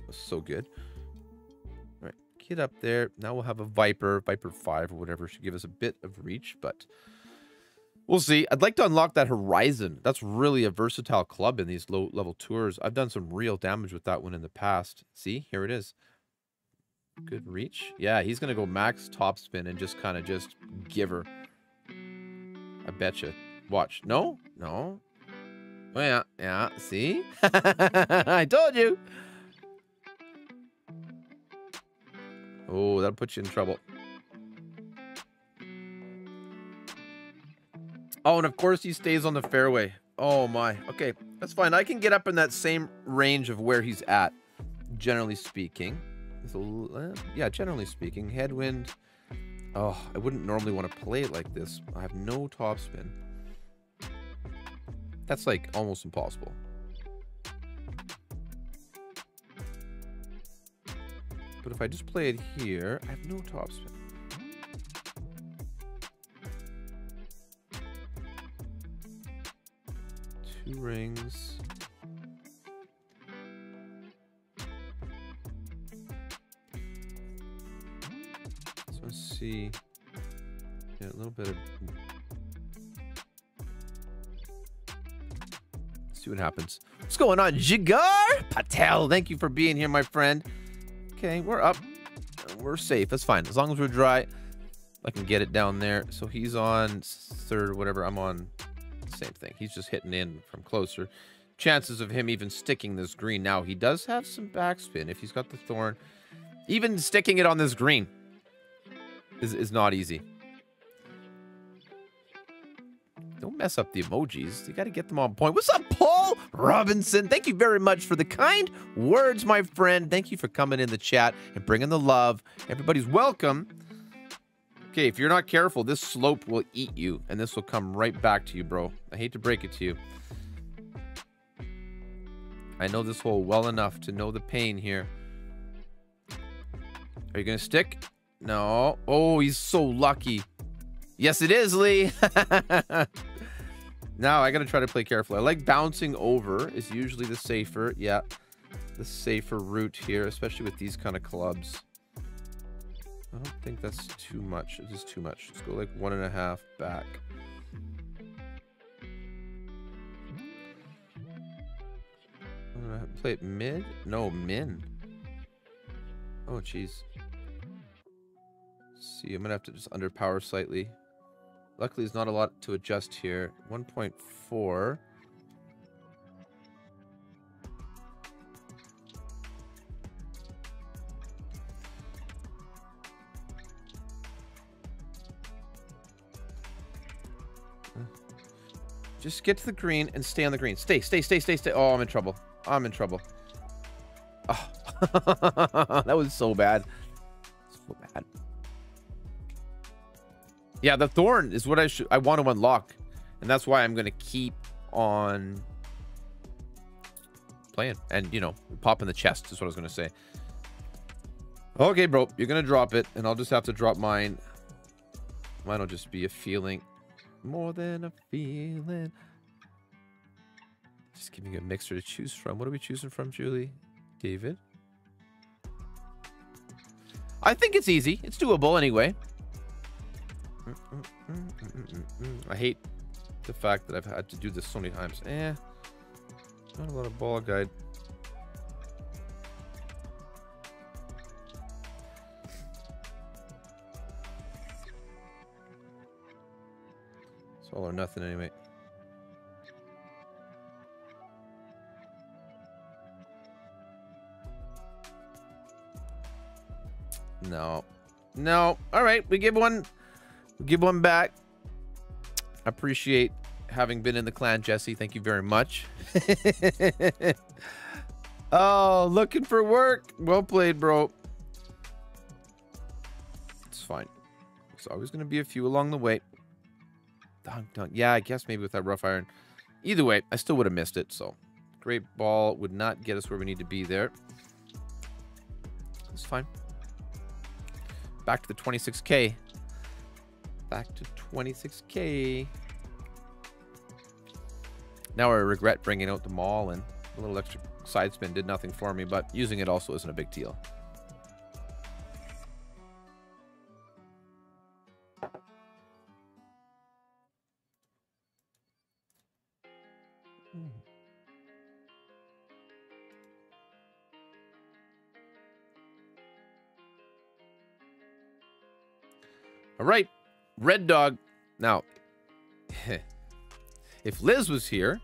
That's so good. All right, get up there. Now we'll have a Viper, Viper five or whatever, should give us a bit of reach, but we'll see. I'd like to unlock that Horizon. That's really a versatile club in these low level tours. I've done some real damage with that one in the past. See, here it is. Good reach. Yeah, he's gonna go max topspin and just kind of just give her. I betcha. Watch. No? No? Oh, yeah. Yeah. See? I told you. Oh, that'll put you in trouble. Oh, and of course he stays on the fairway. Oh, my. Okay. That's fine. I can get up in that same range of where he's at, generally speaking. So, yeah, generally speaking. Headwind. Oh, I wouldn't normally want to play it like this. I have no topspin. That's like almost impossible. But if I just play it here, I have no topspin. Two rings. So let's see. Yeah, a little bit of. Let's see what happens. What's going on, Jigar Patel? Thank you for being here, my friend. Okay, we're up. We're safe. That's fine. As long as we're dry, I can get it down there. So he's on third, whatever. I'm on same thing. He's just hitting in from closer. Chances of him even sticking this green. Now, he does have some backspin. If he's got the thorn, even sticking it on this green is, is not easy. Don't mess up the emojis. You got to get them on point. What's up, Paul Robinson? Thank you very much for the kind words, my friend. Thank you for coming in the chat and bringing the love. Everybody's welcome. Okay, if you're not careful, this slope will eat you, and this will come right back to you, bro. I hate to break it to you. I know this hole well enough to know the pain here. Are you going to stick? No. Oh, he's so lucky. Yes, it is, Lee. Now I got to try to play carefully. I like bouncing over. It's usually the safer. Yeah, the safer route here, especially with these kind of clubs. I don't think that's too much. It is too much. Let's go like one and a half back. One and a half. Play it mid? No, min. Oh, jeez. See, I'm going to have to just underpower slightly. Luckily, there's not a lot to adjust here. one point four. Just get to the green and stay on the green. Stay, stay, stay, stay, stay. Oh, I'm in trouble. I'm in trouble. Oh. That was so bad. So bad. Yeah, the thorn is what I should. I want to unlock. And that's why I'm going to keep on playing. And, you know, pop in the chest is what I was going to say. Okay, bro. You're going to drop it. And I'll just have to drop mine. Mine will just be a feeling. More than a feeling. Just giving you a mixer to choose from. What are we choosing from, Julie? David? I think it's easy. It's doable anyway. Mm, mm, mm, mm, mm, mm. I hate the fact that I've had to do this so many times. Eh. Not a lot of ball guide. All or nothing anyway. No. No. All right. We give one. We give one back. I appreciate having been in the clan, Jesse. Thank you very much. Oh, looking for work. Well played, bro. It's fine. There's always going to be a few along the way. Dunk, dunk. Yeah, I guess maybe with that rough iron. Either way, I still would have missed it. So, great ball would not get us where we need to be there. It's fine. Back to the twenty-six K. Back to twenty-six K. Now I regret bringing out the maul, and a little extra side spin did nothing for me, but using it also isn't a big deal. All right, Red Dog. Now, if Liz was here,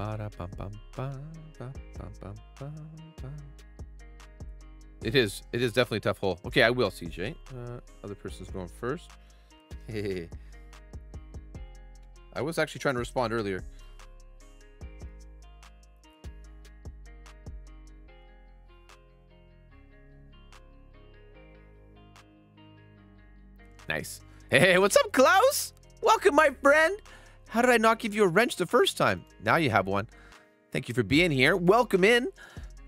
it is it is definitely a tough hole. Okay, I will, C J. Uh, other person's going first. Hey, I was actually trying to respond earlier. Nice. Hey, what's up, Klaus? Welcome, my friend. How did I not give you a wrench the first time? Now you have one. Thank you for being here. Welcome in.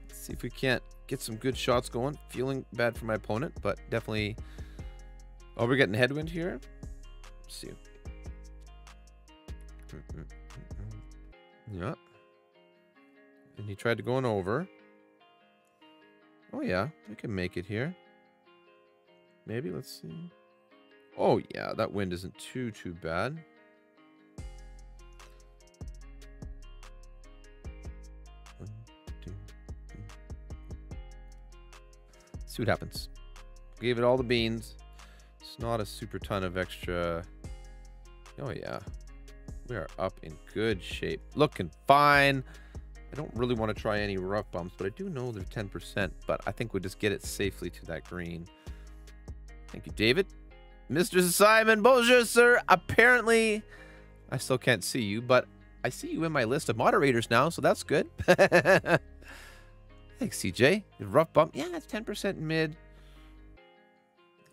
Let's see if we can't get some good shots going. Feeling bad for my opponent, but definitely... Oh, we're getting headwind here. Let's see. Yeah. And he tried to go on over. Oh, yeah. We can make it here. Maybe. Let's see. Oh, yeah. That wind isn't too, too bad. One, two, three. Let's see what happens. Gave it all the beans. It's not a super ton of extra. Oh, yeah. We are up in good shape. Looking fine. I don't really want to try any rough bumps, but I do know they're ten percent, but I think we'll just get it safely to that green. Thank you, David. Mister Simon Bosier, sir. Apparently, I still can't see you, but I see you in my list of moderators now, so that's good. Thanks, C J. The rough bump. Yeah, that's ten percent mid.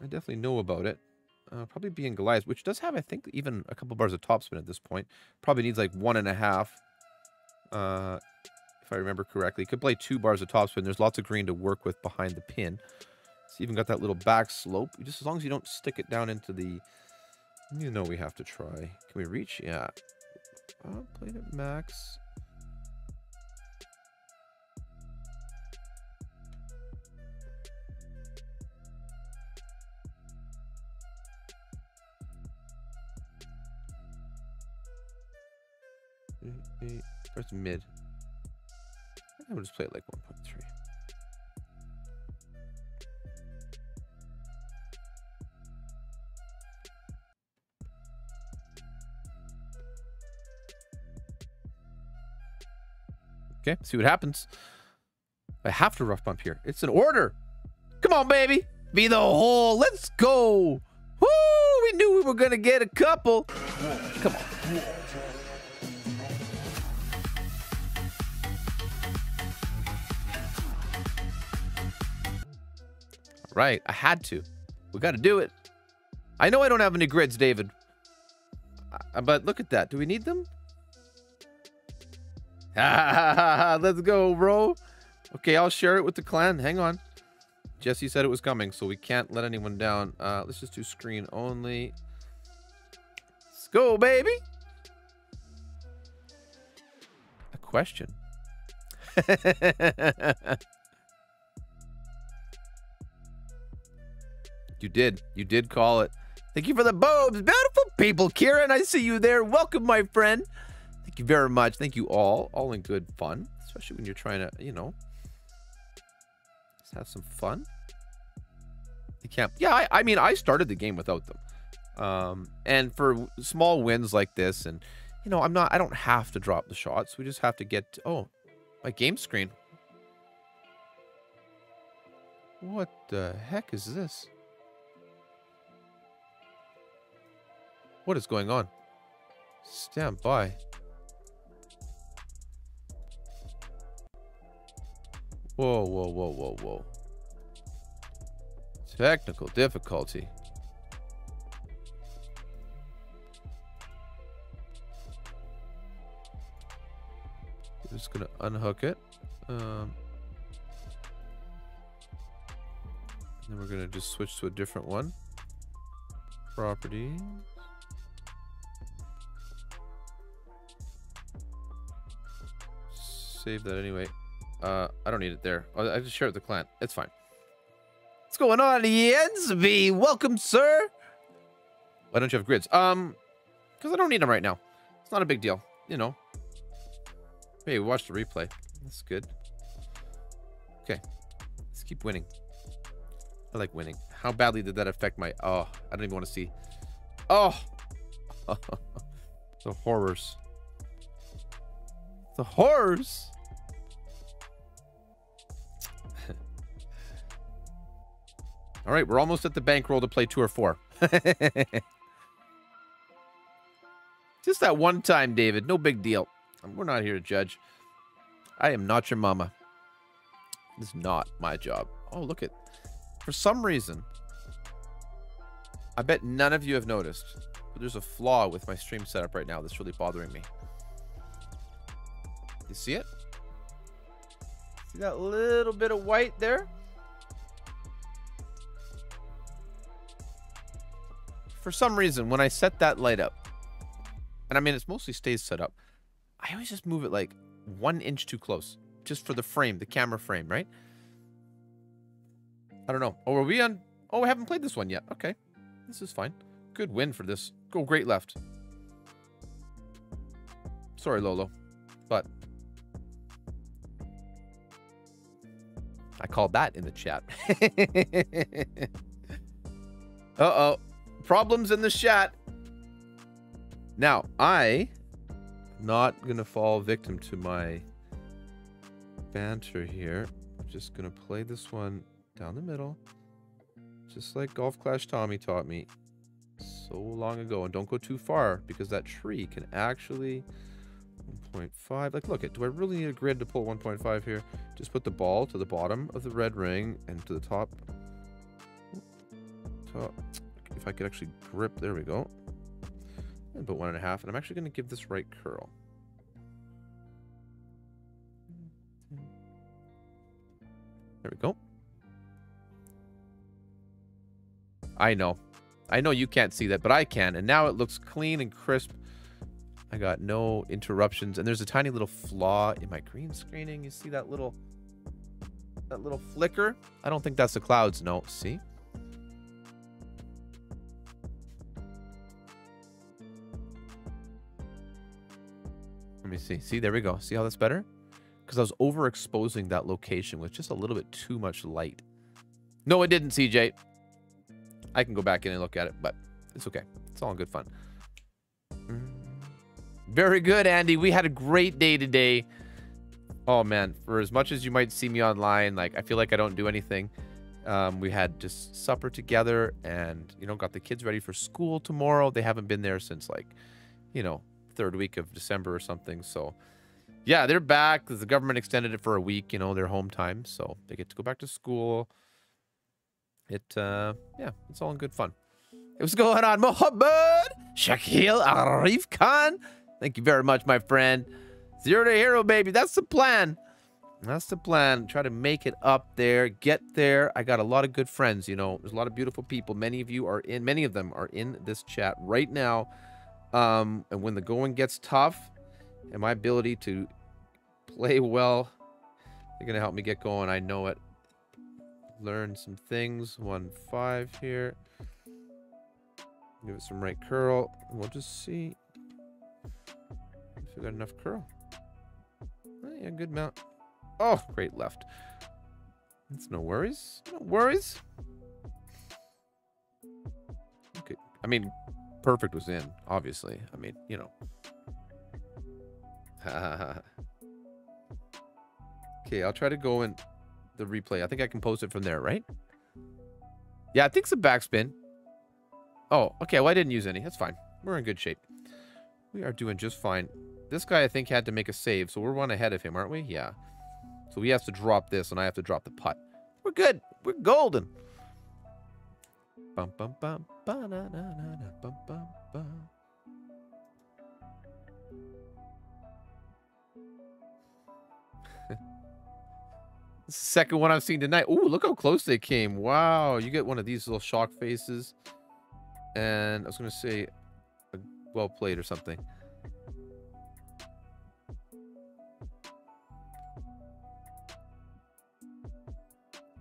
I definitely know about it. Uh, probably being Goliath, which does have, I think, even a couple bars of topspin at this point. Probably needs like one and a half. Uh, if I remember correctly, could play two bars of topspin. There's lots of green to work with behind the pin. It's even got that little back slope. Just as long as you don't stick it down into the... You know we have to try. Can we reach? Yeah. Oh, played at max. Eight. Or it's mid. I think I would just play it like one point three. Okay, see what happens. I have to rough bump here. It's an order. Come on, baby. Be the hole. Let's go. Woo! We knew we were going to get a couple. Come on. Right, I had to. We got to do it. I know I don't have any grids, David. I, but look at that. Do we need them? Let's go, bro. Okay, I'll share it with the clan. Hang on. Jesse said it was coming, so we can't let anyone down. Uh, let's just do screen only. Let's go, baby. A question. You did. You did call it. Thank you for the boobs. Beautiful people. Kieran, I see you there. Welcome, my friend. Thank you very much. Thank you all. All in good fun. Especially when you're trying to, you know, just have some fun. You can't. Yeah, I, I mean, I started the game without them. Um, and for small wins like this, and, you know, I'm not, I don't have to drop the shots. We just have to get, to, oh, my game screen. What the heck is this? What is going on? Stand by. Whoa, whoa, whoa, whoa, whoa. Technical difficulty. I'm just gonna unhook it. Um, and then we're gonna just switch to a different one. Properties. Save that anyway. Uh, I don't need it there. I have to share it with the clan. It's fine. What's going on, Yensby? Welcome, sir. Why don't you have grids? Um, because I don't need them right now. It's not a big deal, you know. Hey, watch the replay. That's good. Okay, let's keep winning. I like winning. How badly did that affect my? Oh, I don't even want to see. Oh, the horrors. The horrors. All right, we're almost at the bankroll to play two or four. Just that one time, David. No big deal. We're not here to judge. I am not your mama. It's not my job. Oh, look at. For some reason, I bet none of you have noticed, but there's a flaw with my stream setup right now that's really bothering me. You see it? See that little bit of white there? For some reason, when I set that light up, and I mean, it's mostly stays set up, I always just move it like one inch too close, just for the frame, the camera frame, right? I don't know. Oh, are we on? Oh, I haven't played this one yet. Okay. This is fine. Good win for this. Go great left. Sorry, Lolo. But I called that in the chat. Uh-oh. Problems in the chat. Now, I am not going to fall victim to my banter here. I'm just going to play this one down the middle. Just like Golf Clash Tommy taught me so long ago. And don't go too far because that tree can actually... one point five. Like, look, at do I really need a grid to pull one point five here? Just put the ball to the bottom of the red ring and to the top. Top. If I could actually grip. There we go. And put one and a half. And I'm actually going to give this right curl. There we go. I know. I know you can't see that, but I can. And now it looks clean and crisp. I got no interruptions. And there's a tiny little flaw in my green screening. You see that little that little flicker? I don't think that's the clouds. No, see? Let me see. See, there we go. See how that's better? Because I was overexposing that location with just a little bit too much light. No, it didn't, C J. I can go back in and look at it, but it's okay. It's all in good fun. Very good, Andy. We had a great day today. Oh, man. For as much as you might see me online, like, I feel like I don't do anything. Um, we had just supper together and, you know, got the kids ready for school tomorrow. They haven't been there since, like, you know, third week of December or something. So, yeah, they're back. The government extended it for a week, you know, their home time. So, they get to go back to school. It, uh, yeah, it's all in good fun. Hey, what's going on, Mohammed? Shakil Arif Khan. Thank you very much, my friend. Zero to hero, baby. That's the plan. That's the plan. Try to make it up there. Get there. I got a lot of good friends, you know. There's a lot of beautiful people. Many of you are in, many of them are in this chat right now. Um, and when the going gets tough and my ability to play well, they're going to help me get going. I know it. Learn some things. One five here. Give it some right curl. And we'll just see if we got enough curl. Oh, yeah, good mount. Oh, great left. That's no worries. No worries. Okay. I mean, perfect was in, obviously. I mean, you know. Okay, I'll try to go in the replay. I think I can post it from there, right? Yeah, I think it's a backspin. Oh, okay. Well, I didn't use any. That's fine. We're in good shape. We are doing just fine. This guy, I think, had to make a save, so we're one ahead of him, aren't we? Yeah. So he has to drop this, and I have to drop the putt. We're good. We're golden. Bum, bum, bum, ba, na, na, na, na, bum, bum, bum. It's the second one I've seen tonight. Ooh, look how close they came. Wow. You get one of these little shock faces. And I was going to say, well played or something.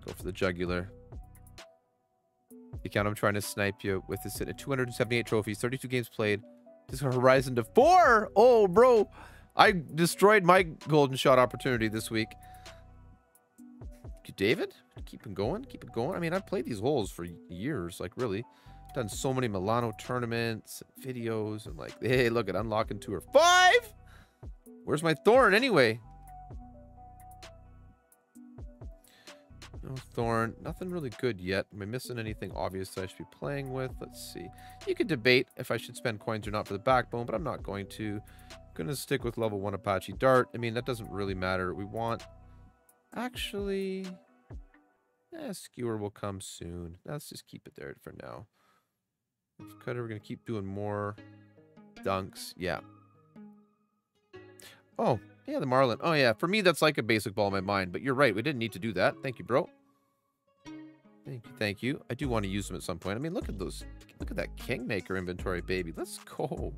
Go for the jugular. You count, I'm trying to snipe you with this at two hundred seventy-eight trophies, thirty-two games played. This horizon to four. Oh, bro. I destroyed my golden shot opportunity this week. David, keep it going, keep it going. I mean, I've played these holes for years, like, really. Done so many Milano tournaments, and videos, and like, hey, look at unlocking tour five. Where's my thorn anyway? No thorn, nothing really good yet. Am I missing anything obvious that I should be playing with? Let's see. You could debate if I should spend coins or not for the backbone, but I'm not going to. I'm gonna stick with level one Apache dart. I mean, that doesn't really matter. We want actually. Eh, skewer will come soon. Let's just keep it there for now. Cutter, we're gonna keep doing more dunks. Yeah. Oh, yeah, the Marlin. Oh, yeah. For me, that's like a basic ball in my mind, but you're right. We didn't need to do that. Thank you, bro. Thank you, thank you. I do want to use them at some point. I mean, look at those. Look at that Kingmaker inventory, baby. Let's go.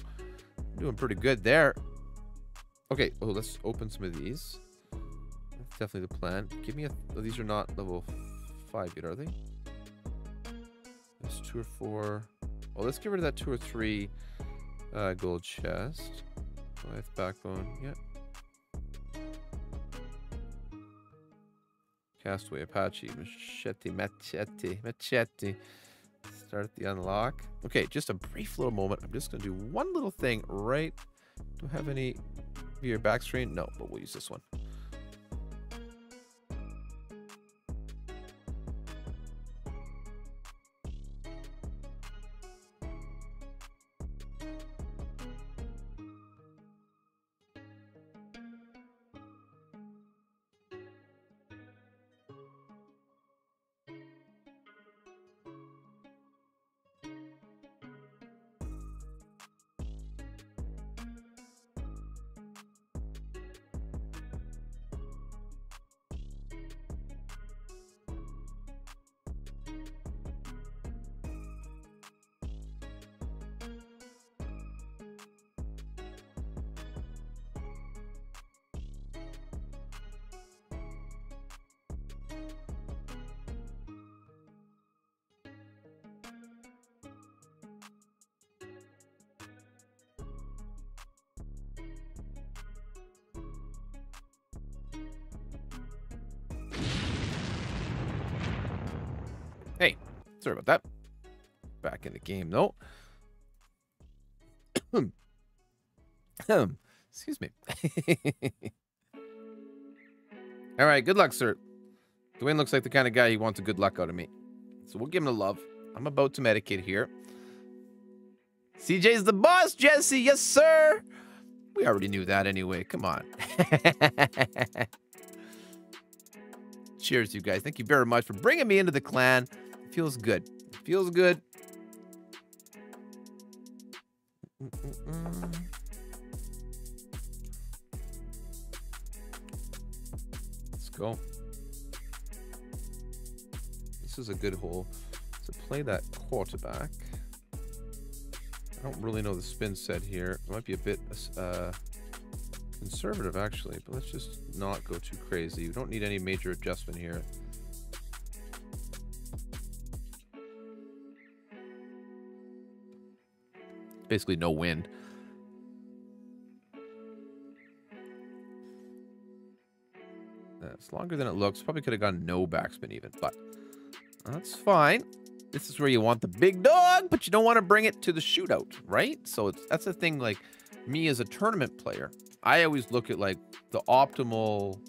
I'm doing pretty good there. Okay. Oh, let's open some of these. That's definitely the plan. Give me a... Oh, these are not level five yet, are they? There's two or four. Well, let's get rid of that two or three uh, gold chest. Life backbone, yeah. Castaway Apache, machete, machete, machete. Start the unlock. Okay, just a brief little moment. I'm just gonna do one little thing, right? Do I have any via back screen? No, but we'll use this one. Sorry about that. Back in the game though. Excuse me. All right, good luck, sir. Dwayne looks like the kind of guy who wants a good luck out of me. So we'll give him the love. I'm about to medicate here. C J's the boss, Jesse. Yes, sir. We already knew that anyway. Come on. Cheers, you guys. Thank you very much for bringing me into the clan. Feels good. It feels good. Mm-mm-mm. Let's go. This is a good hole to play that quarterback. I don't really know the spin set here. It might be a bit uh, conservative, actually, but let's just not go too crazy. We don't need any major adjustment here. Basically no wind. That's longer than it looks. Probably could have gone no backspin even, but that's fine. This is where you want the big dog, but you don't want to bring it to the shootout, right? So it's, that's the thing, like me as a tournament player, I always look at like the optimal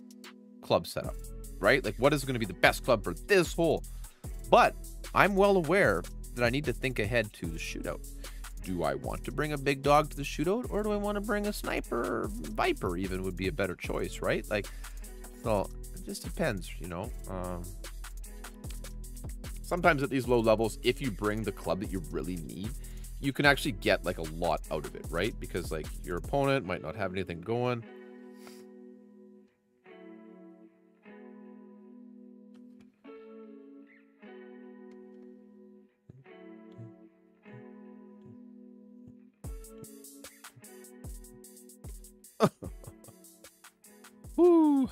club setup, right? Like what is going to be the best club for this hole? But I'm well aware that I need to think ahead to the shootout. Do I want to bring a big dog to the shootout, or do I want to bring a sniper or viper? Even would be a better choice, right? Like, so it just depends, you know. Um, sometimes at these low levels, if you bring the club that you really need, you can actually get like a lot out of it, right? Because like your opponent might not have anything going. Woo.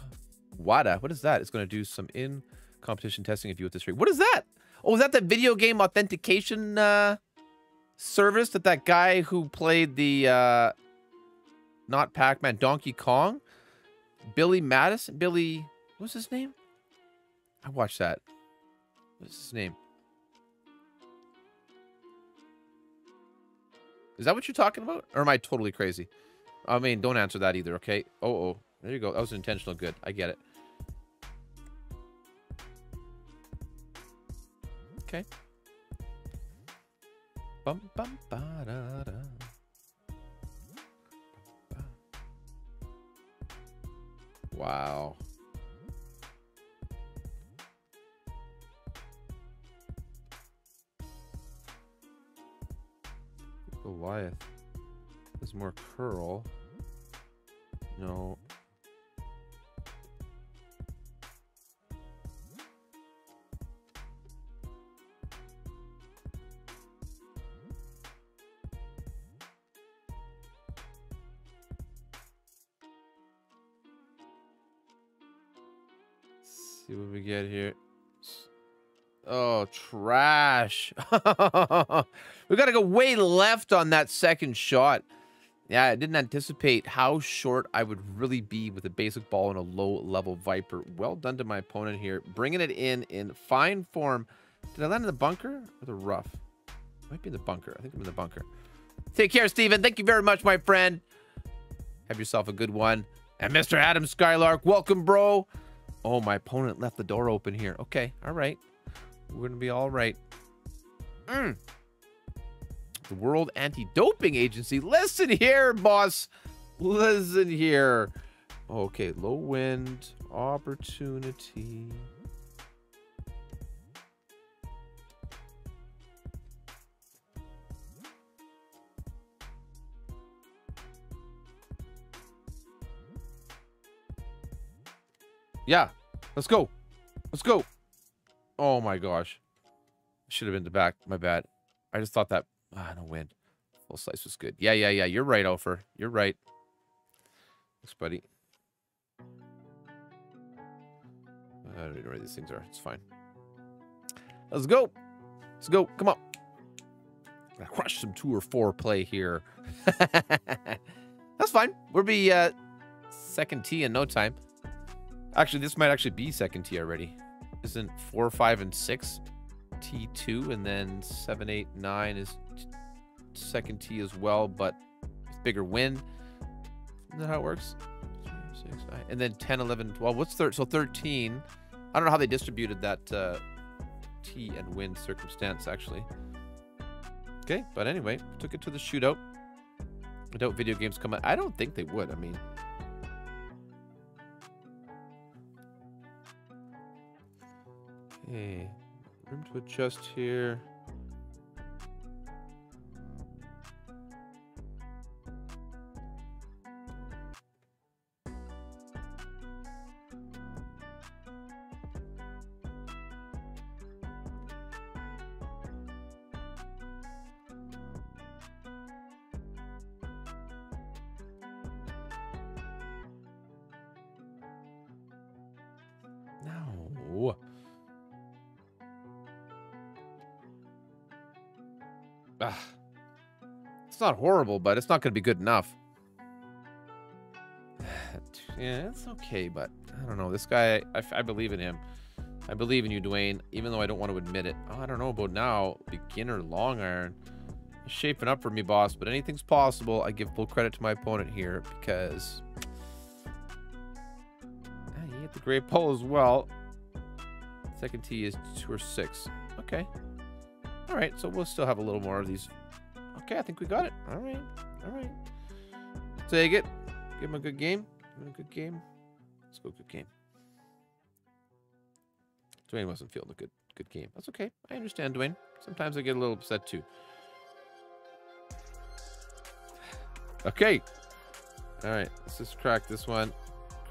WADA. What is that? It's going to do some in competition testing of you at this rate. What is that? Oh, is that the video game authentication uh, service that that guy who played the uh, not Pac-Man, Donkey Kong, Billy Madison, Billy, what's his name? I watched that. What's his name? Is that what you're talking about? Or am I totally crazy? I mean, don't answer that either, okay? Oh, oh. There you go. That was intentional. Good. I get it. Okay. Bum, bum, ba, da, da. Wow. Goliath. There's more curl. No. See what we get here. Oh, trash. We got to go way left on that second shot. Yeah, I didn't anticipate how short I would really be with a basic ball and a low-level Viper. Well done to my opponent here. Bringing it in in fine form. Did I land in the bunker or the rough? Might be in the bunker. I think I'm in the bunker. Take care, Steven. Thank you very much, my friend. Have yourself a good one. And Mister Adam Skylark, welcome, bro. Oh, my opponent left the door open here. Okay, all right. We're going to be all right. Mm. The World Anti-Doping Agency. Listen here, boss. Listen here. Okay, low wind opportunity. Yeah, let's go. Let's go. Oh my gosh. Should have been the back. My bad. I just thought that. Ah, no wind. Full slice was good. Yeah, yeah, yeah. You're right, Ofer. You're right. Thanks, buddy. I don't even know where these things are. It's fine. Let's go. Let's go. Come on. Gotta crush some two or four play here. That's fine. We'll be uh, second tee in no time. Actually, this might actually be second tee already. Isn't four, five, and six T two, and then seven, eight, nine is second T as well, but bigger win. Isn't that how it works? Three, six, nine, and then ten, eleven, twelve. What's third? So thirteen. I don't know how they distributed that uh, T and win circumstance, actually. Okay, but anyway, took it to the shootout. I doubt video games come out. I don't think they would. I mean... Hey, room to adjust here. Not horrible, but it's not going to be good enough. Yeah, it's okay, but I don't know. This guy, I, I believe in him. I believe in you, Dwayne, even though I don't want to admit it. Oh, I don't know about now. Beginner long iron. Shaping up for me, boss, but anything's possible. I give full credit to my opponent here because he hit the great pole as well. Second tee is two or six. Okay. All right, so we'll still have a little more of these. Okay, I think we got it. All right, all right. Take it. Give him a good game. Give him a good game. Let's go, good game. Dwayne wasn't feeling a good, good game. That's okay. I understand, Dwayne. Sometimes I get a little upset too. Okay. All right, let's just crack this one.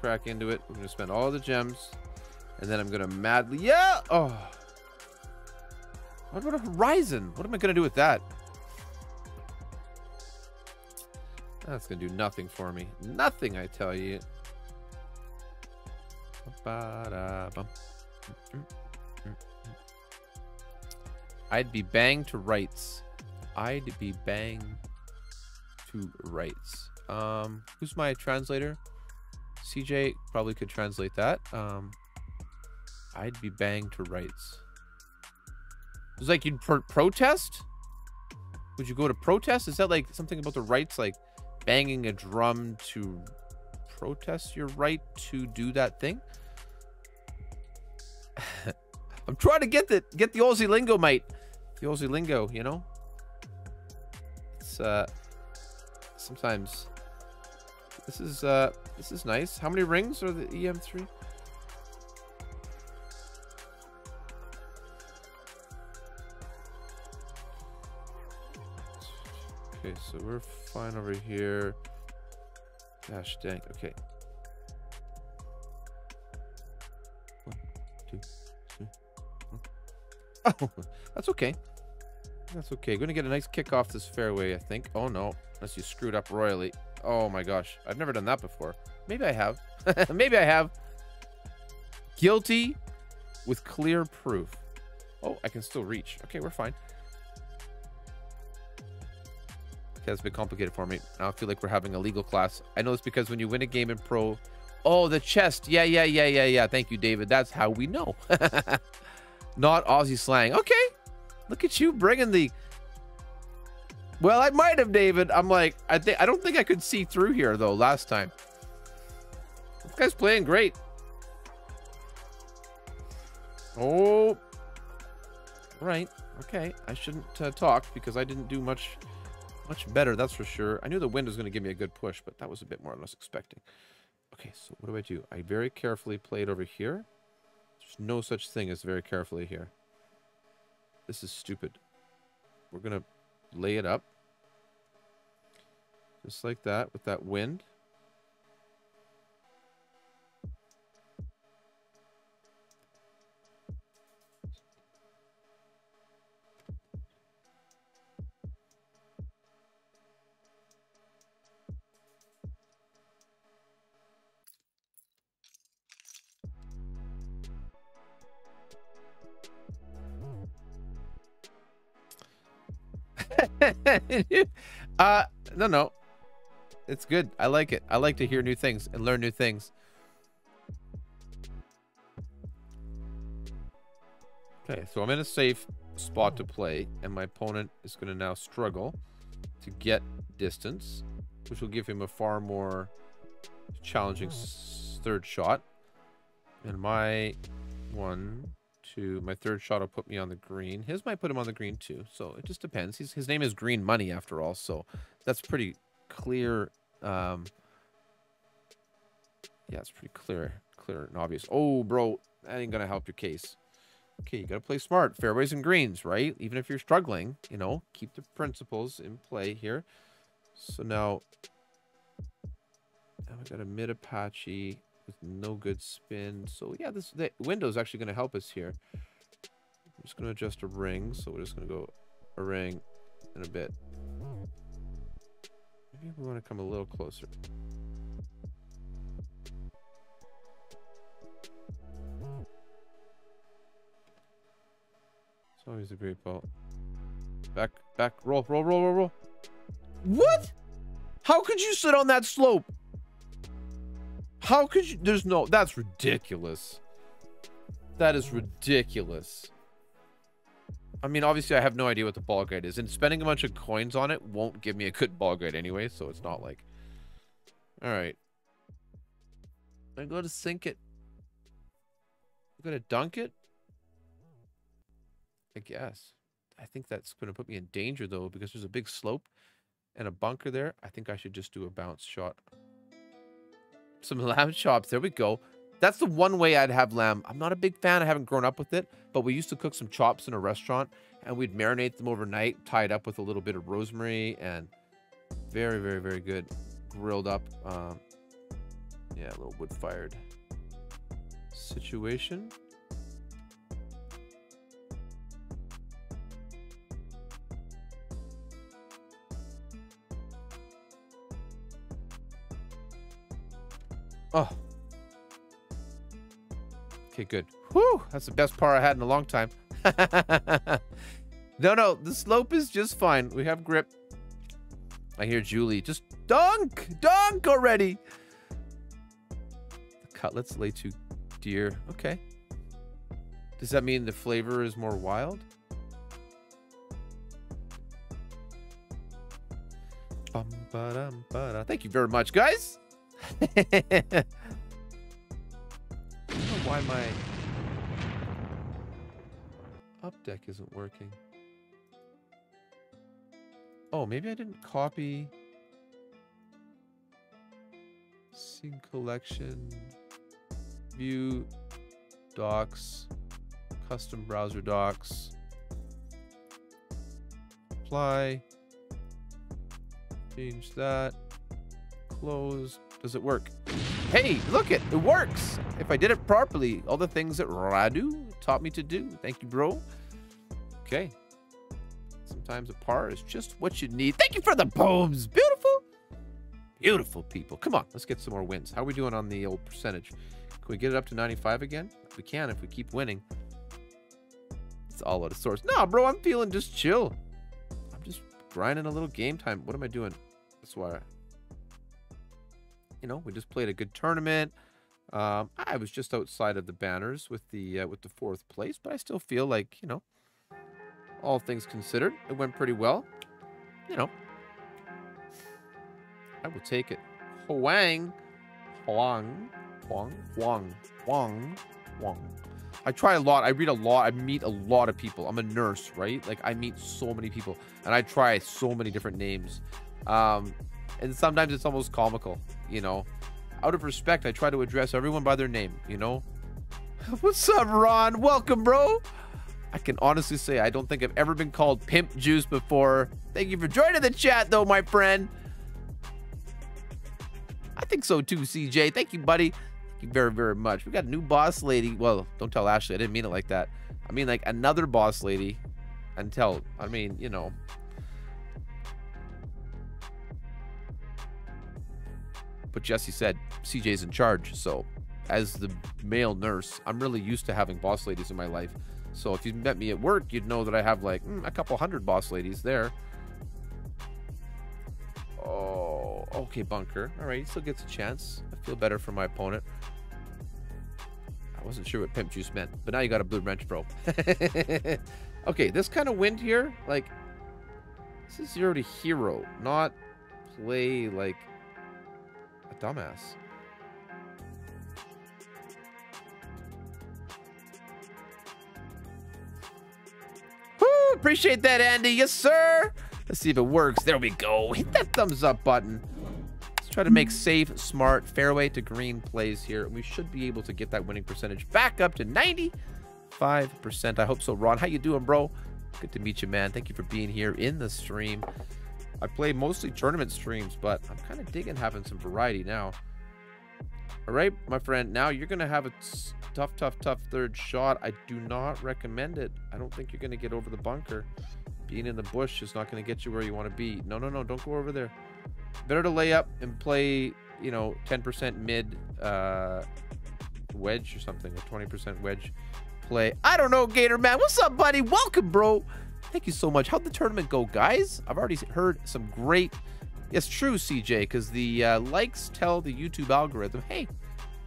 Crack into it. We're gonna spend all the gems, and then I'm gonna madly. Yeah. Oh. What about a horizon? What am I gonna do with that? That's going to do nothing for me. Nothing, I tell you. I'd be banged to rights. I'd be banged to rights. Um, who's my translator? C J probably could translate that. Um, I'd be banged to rights. It was like you'd pro protest? Would you go to protest? Is that like something about the rights, like banging a drum to protest your right to do that thing? I'm trying to get the get the Aussie lingo, mate. The Aussie lingo, you know. It's uh sometimes this is uh this is nice. How many rings are the E M three? Okay, so we're fine over here. Gosh dang. Okay. One, two, three, one. Oh, that's okay. That's okay. Going to get a nice kick off this fairway, I think. Oh, no. Unless you screwed up royally. Oh, my gosh. I've never done that before. Maybe I have. Maybe I have. Guilty with clear proof. Oh, I can still reach. Okay, we're fine. That's a bit complicated for me. Now I feel like we're having a legal class. I know it's because when you win a game in pro... Oh, the chest. Yeah, yeah, yeah, yeah, yeah. Thank you, David. That's how we know. Not Aussie slang. Okay. Look at you bringing the... Well, I might have, David. I'm like... I think I don't think I could see through here, though, last time. This guy's playing great. Oh. Right. Okay. I shouldn't uh, talk because I didn't do much... Much better, that's for sure. I knew the wind was going to give me a good push, but that was a bit more than I was expecting. Okay, so what do I do? I very carefully played over here. There's no such thing as very carefully here. This is stupid. We're going to lay it up. Just like that, with that wind. uh no no it's good. I like it. I like to hear new things and learn new things. Okay, so I'm in a safe spot to play and my opponent is going to now struggle to get distance, which will give him a far more challenging third shot, and my one to my third shot will put me on the green. His might put him on the green too, so it just depends. He's, his name is Green Money after all, so that's pretty clear. Um, yeah, it's pretty clear, clear and obvious. Oh, bro, that ain't gonna help your case. Okay, you gotta play smart. Fairways and greens, right? Even if you're struggling, you know, keep the principles in play here. So now, now we got a mid Apache with no good spin. So yeah, this the window is actually going to help us here. I'm just going to adjust a ring, so we're just going to go a ring in a bit. Maybe we want to come a little closer. It's always a great ball. Back, back, roll, roll, roll, roll, roll. What? How could you sit on that slope? How could you? There's no... That's ridiculous. That is ridiculous. I mean, obviously, I have no idea what the ball grade is. And spending a bunch of coins on it won't give me a good ball grade anyway, so it's not like... All right. I'm going to sink it. I'm going to dunk it? I guess. I think that's going to put me in danger, though, because there's a big slope and a bunker there. I think I should just do a bounce shot. Some lamb chops. There we go. That's the one way I'd have lamb. I'm not a big fan. I haven't grown up with it, but we used to cook some chops in a restaurant and we'd marinate them overnight, tie it up with a little bit of rosemary, and very, very, very good. Grilled up. Um, yeah, a little wood fired situation. Oh. Okay, good. Whew, that's the best par I had in a long time. No, no, the slope is just fine. We have grip. I hear Julie. Just dunk! Dunk already! The cutlets lay too dear. Okay. Does that mean the flavor is more wild? Bum, ba-dum, ba-dum. Thank you very much, guys! I don't know why my up deck isn't working. Oh, maybe I didn't copy scene collection, view docs, custom browser docs, apply, change that, close. Does it work? Hey, look it, it works. If I did it properly, all the things that Radu taught me to do. Thank you, bro. Okay. Sometimes a par is just what you need. Thank you for the poems. Beautiful. Beautiful people. Come on, let's get some more wins. How are we doing on the old percentage? Can we get it up to ninety-five again? We can if we keep winning. It's all out of sorts. No, bro, I'm feeling just chill. I'm just grinding a little game time. What am I doing? That's why, I, you know, we just played a good tournament. Um, I was just outside of the banners with the uh, with the fourth place, but I still feel like, you know, all things considered, it went pretty well. You know, I will take it. Hwang, Hwang, Hwang, Hwang, Hwang, Hwang. I try a lot. I read a lot. I meet a lot of people. I'm a nurse, right? Like, I meet so many people, and I try so many different names. Um, and sometimes it's almost comical, you know. Out of respect, I try to address everyone by their name, you know. What's up, Ron? Welcome, bro. I can honestly say I don't think I've ever been called Pimp Juice before. Thank you for joining the chat, though, my friend. I think so, too, C J. Thank you, buddy. Thank you very, very much. We got a new boss lady. Well, don't tell Ashley. I didn't mean it like that. I mean, like, another boss lady. Until, I mean, you know. But Jesse said C J's in charge. So, as the male nurse, I'm really used to having boss ladies in my life. So, if you met me at work, you'd know that I have, like, mm, a couple hundred boss ladies there. Oh, okay, Bunker. All right, he still gets a chance. I feel better for my opponent. I wasn't sure what Pimp Juice meant, but now you got a blue wrench, bro. Okay, this kind of wind here, like, this is zero to hero, not play like a dumbass. Woo, appreciate that, Andy. Yes, sir. Let's see if it works. There we go. Hit that thumbs up button. Let's try to make safe, smart, fairway to green plays here. We should be able to get that winning percentage back up to ninety-five percent. I hope so, Ron. How you doing, bro? Good to meet you, man. Thank you for being here in the stream. I play mostly tournament streams, but I'm kind of digging having some variety now. All right, my friend. Now you're going to have a tough, tough, tough third shot. I do not recommend it. I don't think you're going to get over the bunker. Being in the bush is not going to get you where you want to be. No, no, no. Don't go over there. Better to lay up and play, you know, ten percent mid uh, wedge or something. Or twenty percent wedge play. I don't know, Gator Man. What's up, buddy? Welcome, bro. Thank you so much. How'd the tournament go, guys? I've already heard some great... It's true, C J, because the uh, likes tell the YouTube algorithm, hey,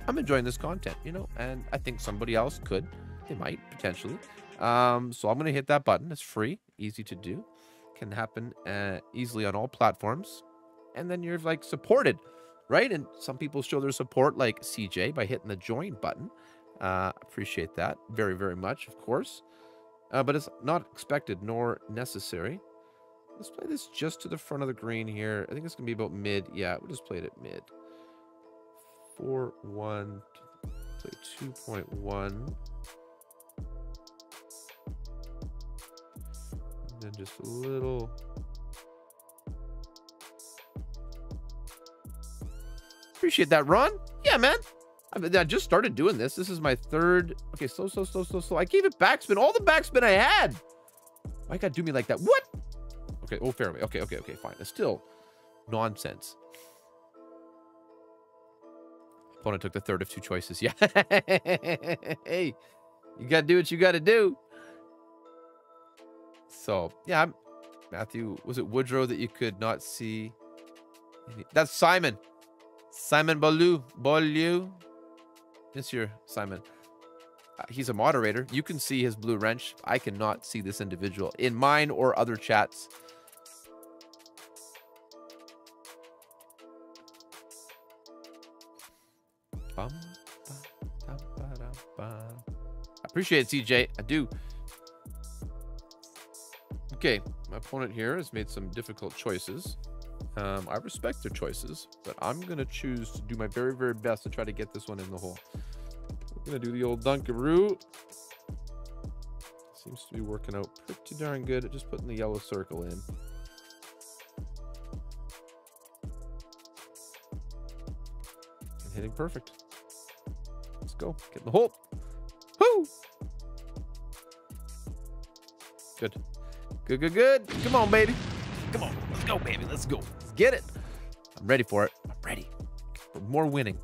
I'm enjoying this content, you know, and I think somebody else could. They might, potentially. Um, so I'm going to hit that button. It's free. Easy to do. Can happen uh, easily on all platforms. And then you're, like, supported, right? And some people show their support, like C J, by hitting the join button. Uh, appreciate that very, very much, of course. Uh, but it's not expected nor necessary. Let's play this just to the front of the green here. I think it's going to be about mid. Yeah, we'll just play it at mid. four one. Play two point one. Then just a little appreciate that, Ron. Yeah, man. I, mean, I just started doing this. This is my third. Okay, slow, slow, slow, slow, slow. I gave it backspin. All the backspin I had. Why God do me like that? What? Okay. Oh, fairway. Okay, okay, okay. Fine. It's still nonsense. Opponent took the third of two choices. Yeah. Hey, you gotta do what you gotta do. So, yeah, I'm, Matthew, was it Woodrow that you could not see? That's Simon. Simon Bolu. Bolu. Monsieur Simon. Uh, he's a moderator. You can see his blue wrench. I cannot see this individual in mine or other chats. Bum, ba, ba, da, ba. I appreciate it, C J. I do. Okay, my opponent here has made some difficult choices. Um, I respect their choices, but I'm going to choose to do my very, very best to try to get this one in the hole. We're going to do the old Dunkaroo. Seems to be working out pretty darn good at just putting the yellow circle in. And hitting perfect. Let's go. Get in the hole. Woo! Good. Good, good, good. Come on, baby. Come on. Let's go, baby. Let's go. Let's get it. I'm ready for it. I'm ready for more winning.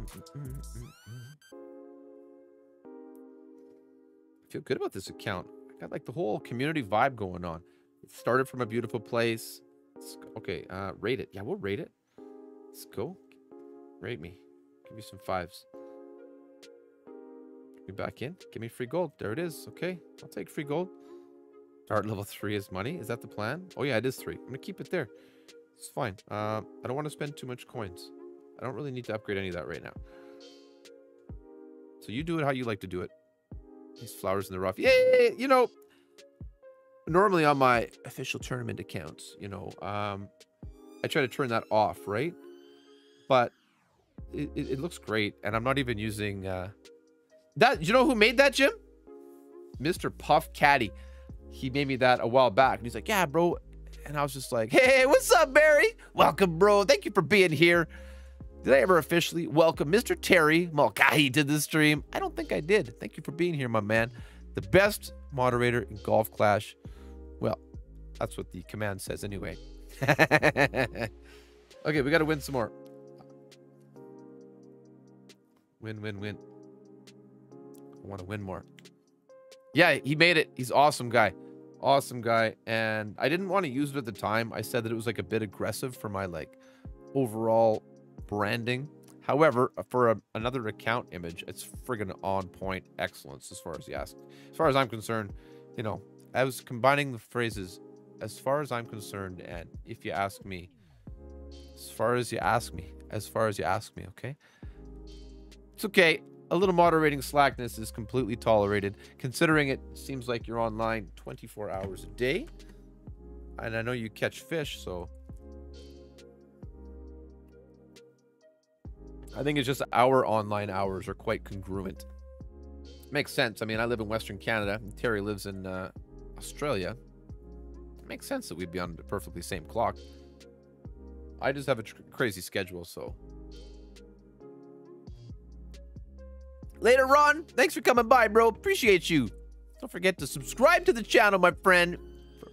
Mm-mm-mm-mm-mm. I feel good about this account. I got like the whole community vibe going on. It started from a beautiful place. Let's go. Okay, uh, rate it. Yeah, we'll rate it. Let's go. Rate me. Give me some fives. Get me back in. Give me free gold. There it is. Okay, I'll take free gold. Start level three is money. Is that the plan? Oh yeah, it is three. I'm gonna keep it there. It's fine. Uh, I don't want to spend too much coins. I don't really need to upgrade any of that right now. So you do it how you like to do it. These flowers in the rough. Yay! You know, normally on my official tournament accounts, you know, um, I try to turn that off, right? But it, it, it looks great. And I'm not even using... Uh, that. You know who made that, Jim? Mister Puff Caddy. He made me that a while back. And he's like, yeah, bro. And I was just like, hey, what's up, Barry? Welcome, bro. Thank you for being here. Did I ever officially welcome Mister Terry Mulcahy to the stream? I don't think I did. Thank you for being here, my man. The best moderator in Golf Clash. Well, that's what the command says anyway. Okay, we got to win some more. Win, win, win. I want to win more. Yeah, he made it. He's awesome guy. Awesome guy. And I didn't want to use it at the time. I said that it was like a bit aggressive for my like overall... branding. However, for a, another account image, it's friggin' on point excellence as far as you ask. As far as I'm concerned, you know, I was combining the phrases as far as I'm concerned and if you ask me, as far as you ask me, as far as you ask me, okay? It's okay. A little moderating slackness is completely tolerated considering it seems like you're online twenty-four hours a day. And I know you catch fish, so I think it's just our online hours are quite congruent. Makes sense. I mean, I live in Western Canada. And Terry lives in uh, Australia. It makes sense that we'd be on the perfectly same clock. I just have a tr crazy schedule, so. Later, Ron. Thanks for coming by, bro. Appreciate you. Don't forget to subscribe to the channel, my friend.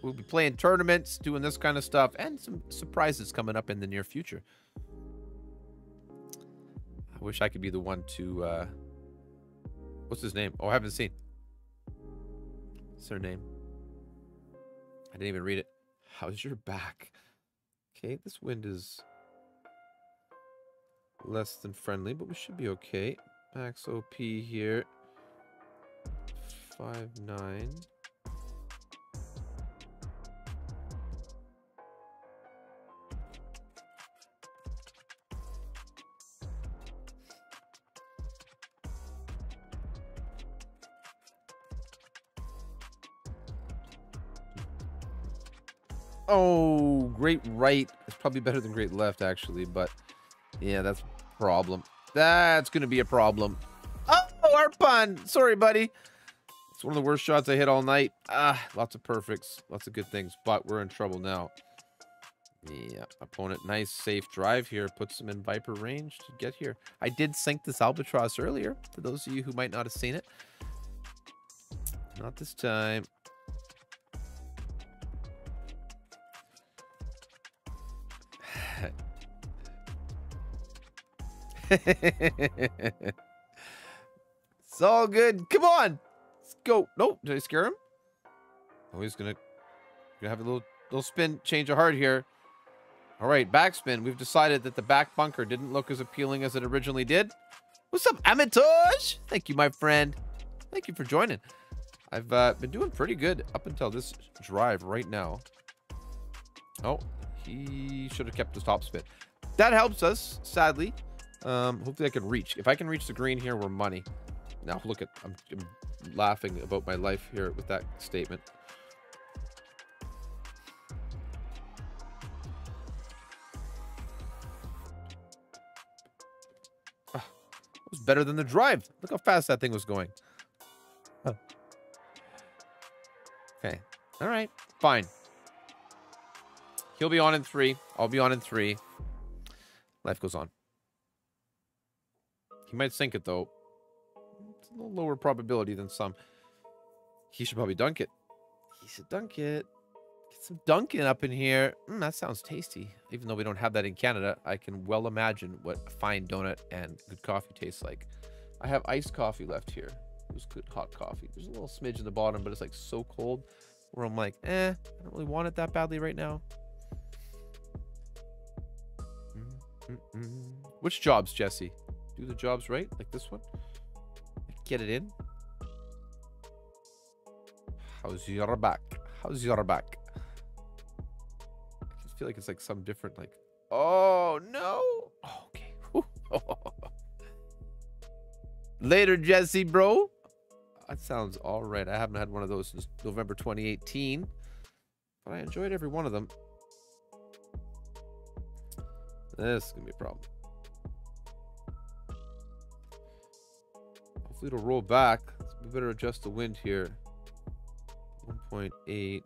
We'll be playing tournaments, doing this kind of stuff, and some surprises coming up in the near future. Wish I could be the one to uh what's his name? Oh, I haven't seen. What's their name? I didn't even read it. How's your back? Okay, this wind is less than friendly, but we should be okay. Max O P here. Five nine. Oh, great right is probably better than great left, actually. But yeah, that's a problem. That's going to be a problem. Oh, Arpan. Sorry, buddy. It's one of the worst shots I hit all night. Ah, lots of perfects. Lots of good things. But we're in trouble now. Yeah, opponent. Nice, safe drive here. Puts them in Viper range to get here. I did sink this albatross earlier, for those of you who might not have seen it. Not this time. It's all good. Come on, let's go. Nope, did I scare him? Oh, he's gonna, gonna have a little little spin, change of heart here. All right, backspin. We've decided that the back bunker didn't look as appealing as it originally did. What's up, Amatosh? Thank you, my friend. Thank you for joining. I've uh, been doing pretty good up until this drive right now. Oh, he should have kept his top spin. That helps us, sadly. Um, hopefully I can reach. If I can reach the green here, we're money. Now look at, I'm, I'm laughing about my life here with that statement. Uh, it was better than the drive. Look how fast that thing was going. Huh. Okay. All right. Fine. He'll be on in three. I'll be on in three. Life goes on. He might sink it, though. It's a little lower probability than some. He should probably dunk it. He should dunk it. Get some dunking up in here. Mm, that sounds tasty. Even though we don't have that in Canada, I can well imagine what a fine donut and good coffee tastes like. I have iced coffee left here. It was good hot coffee. There's a little smidge in the bottom, but it's like so cold where I'm like, eh, I don't really want it that badly right now. Mm-mm-mm. Which jobs, Jesse? Do the jobs right, like this one. Get it in. How's your back? How's your back? I just feel like it's like some different, like, oh no. Oh, okay. Later, Jesse, bro. That sounds all right. I haven't had one of those since November twenty eighteen, but I enjoyed every one of them. This is gonna be a problem. Hopefully it'll roll back. We better adjust the wind here. one point eight.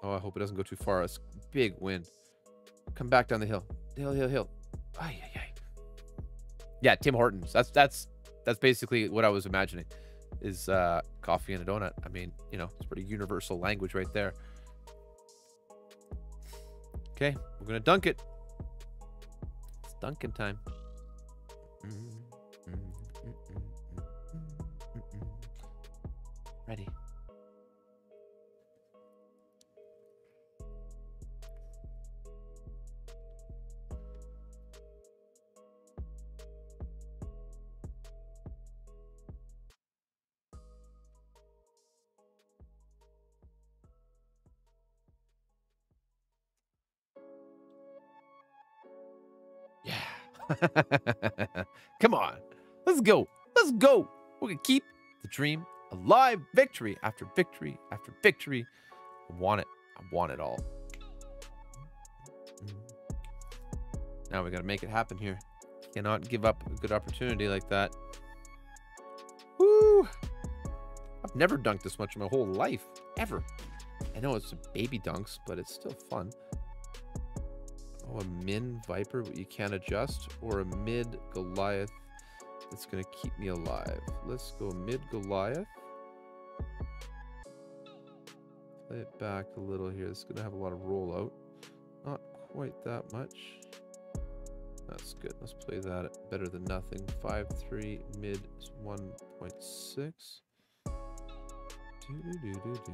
Oh, I hope it doesn't go too far. It's big wind. Come back down the hill. Hill, hill, hill. Ay, ay, ay. Yeah, Tim Hortons. That's that's that's basically what I was imagining. Is uh coffee and a donut. I mean, you know, it's pretty universal language right there. Okay, we're gonna dunk it. It's dunking time. Ready. Come on, let's go, let's go. We're gonna keep the dream alive. Victory after victory after victory. I want it. I want it all. Now we gotta make it happen here. Cannot give up a good opportunity like that. Woo! I've never dunked this much in my whole life, ever. I know it's baby dunks, but it's still fun. Oh, a min Viper, but you can't adjust, or a mid Goliath that's gonna keep me alive. Let's go mid Goliath. Play it back a little here. It's gonna have a lot of rollout. Not quite that much. That's good. Let's play that at better than nothing. five three mid one point six. Do do do do do.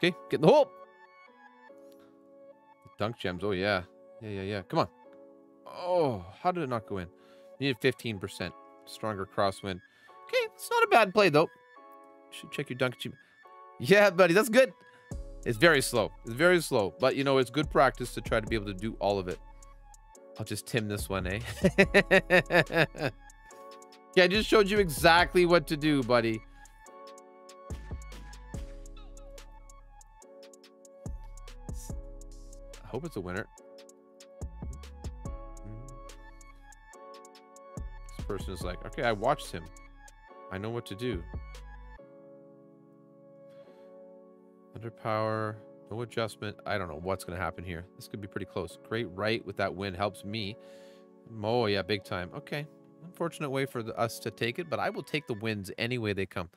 Okay, get in the hole. Dunk gems. Oh, yeah. Yeah, yeah, yeah. Come on. Oh, how did it not go in? You need fifteen percent. Stronger crosswind. Okay, it's not a bad play, though. You should check your dunk achievement. Yeah, buddy, that's good. It's very slow. It's very slow. But, you know, it's good practice to try to be able to do all of it. I'll just Tim this one, eh? Yeah, I just showed you exactly what to do, buddy. I hope it's a winner. This person is like, okay, I watched him. I know what to do. Under power, no adjustment. I don't know what's going to happen here. This could be pretty close. Great right with that win helps me. Oh, yeah, big time. Okay. Unfortunate way for the, us to take it, but I will take the wins any way they come.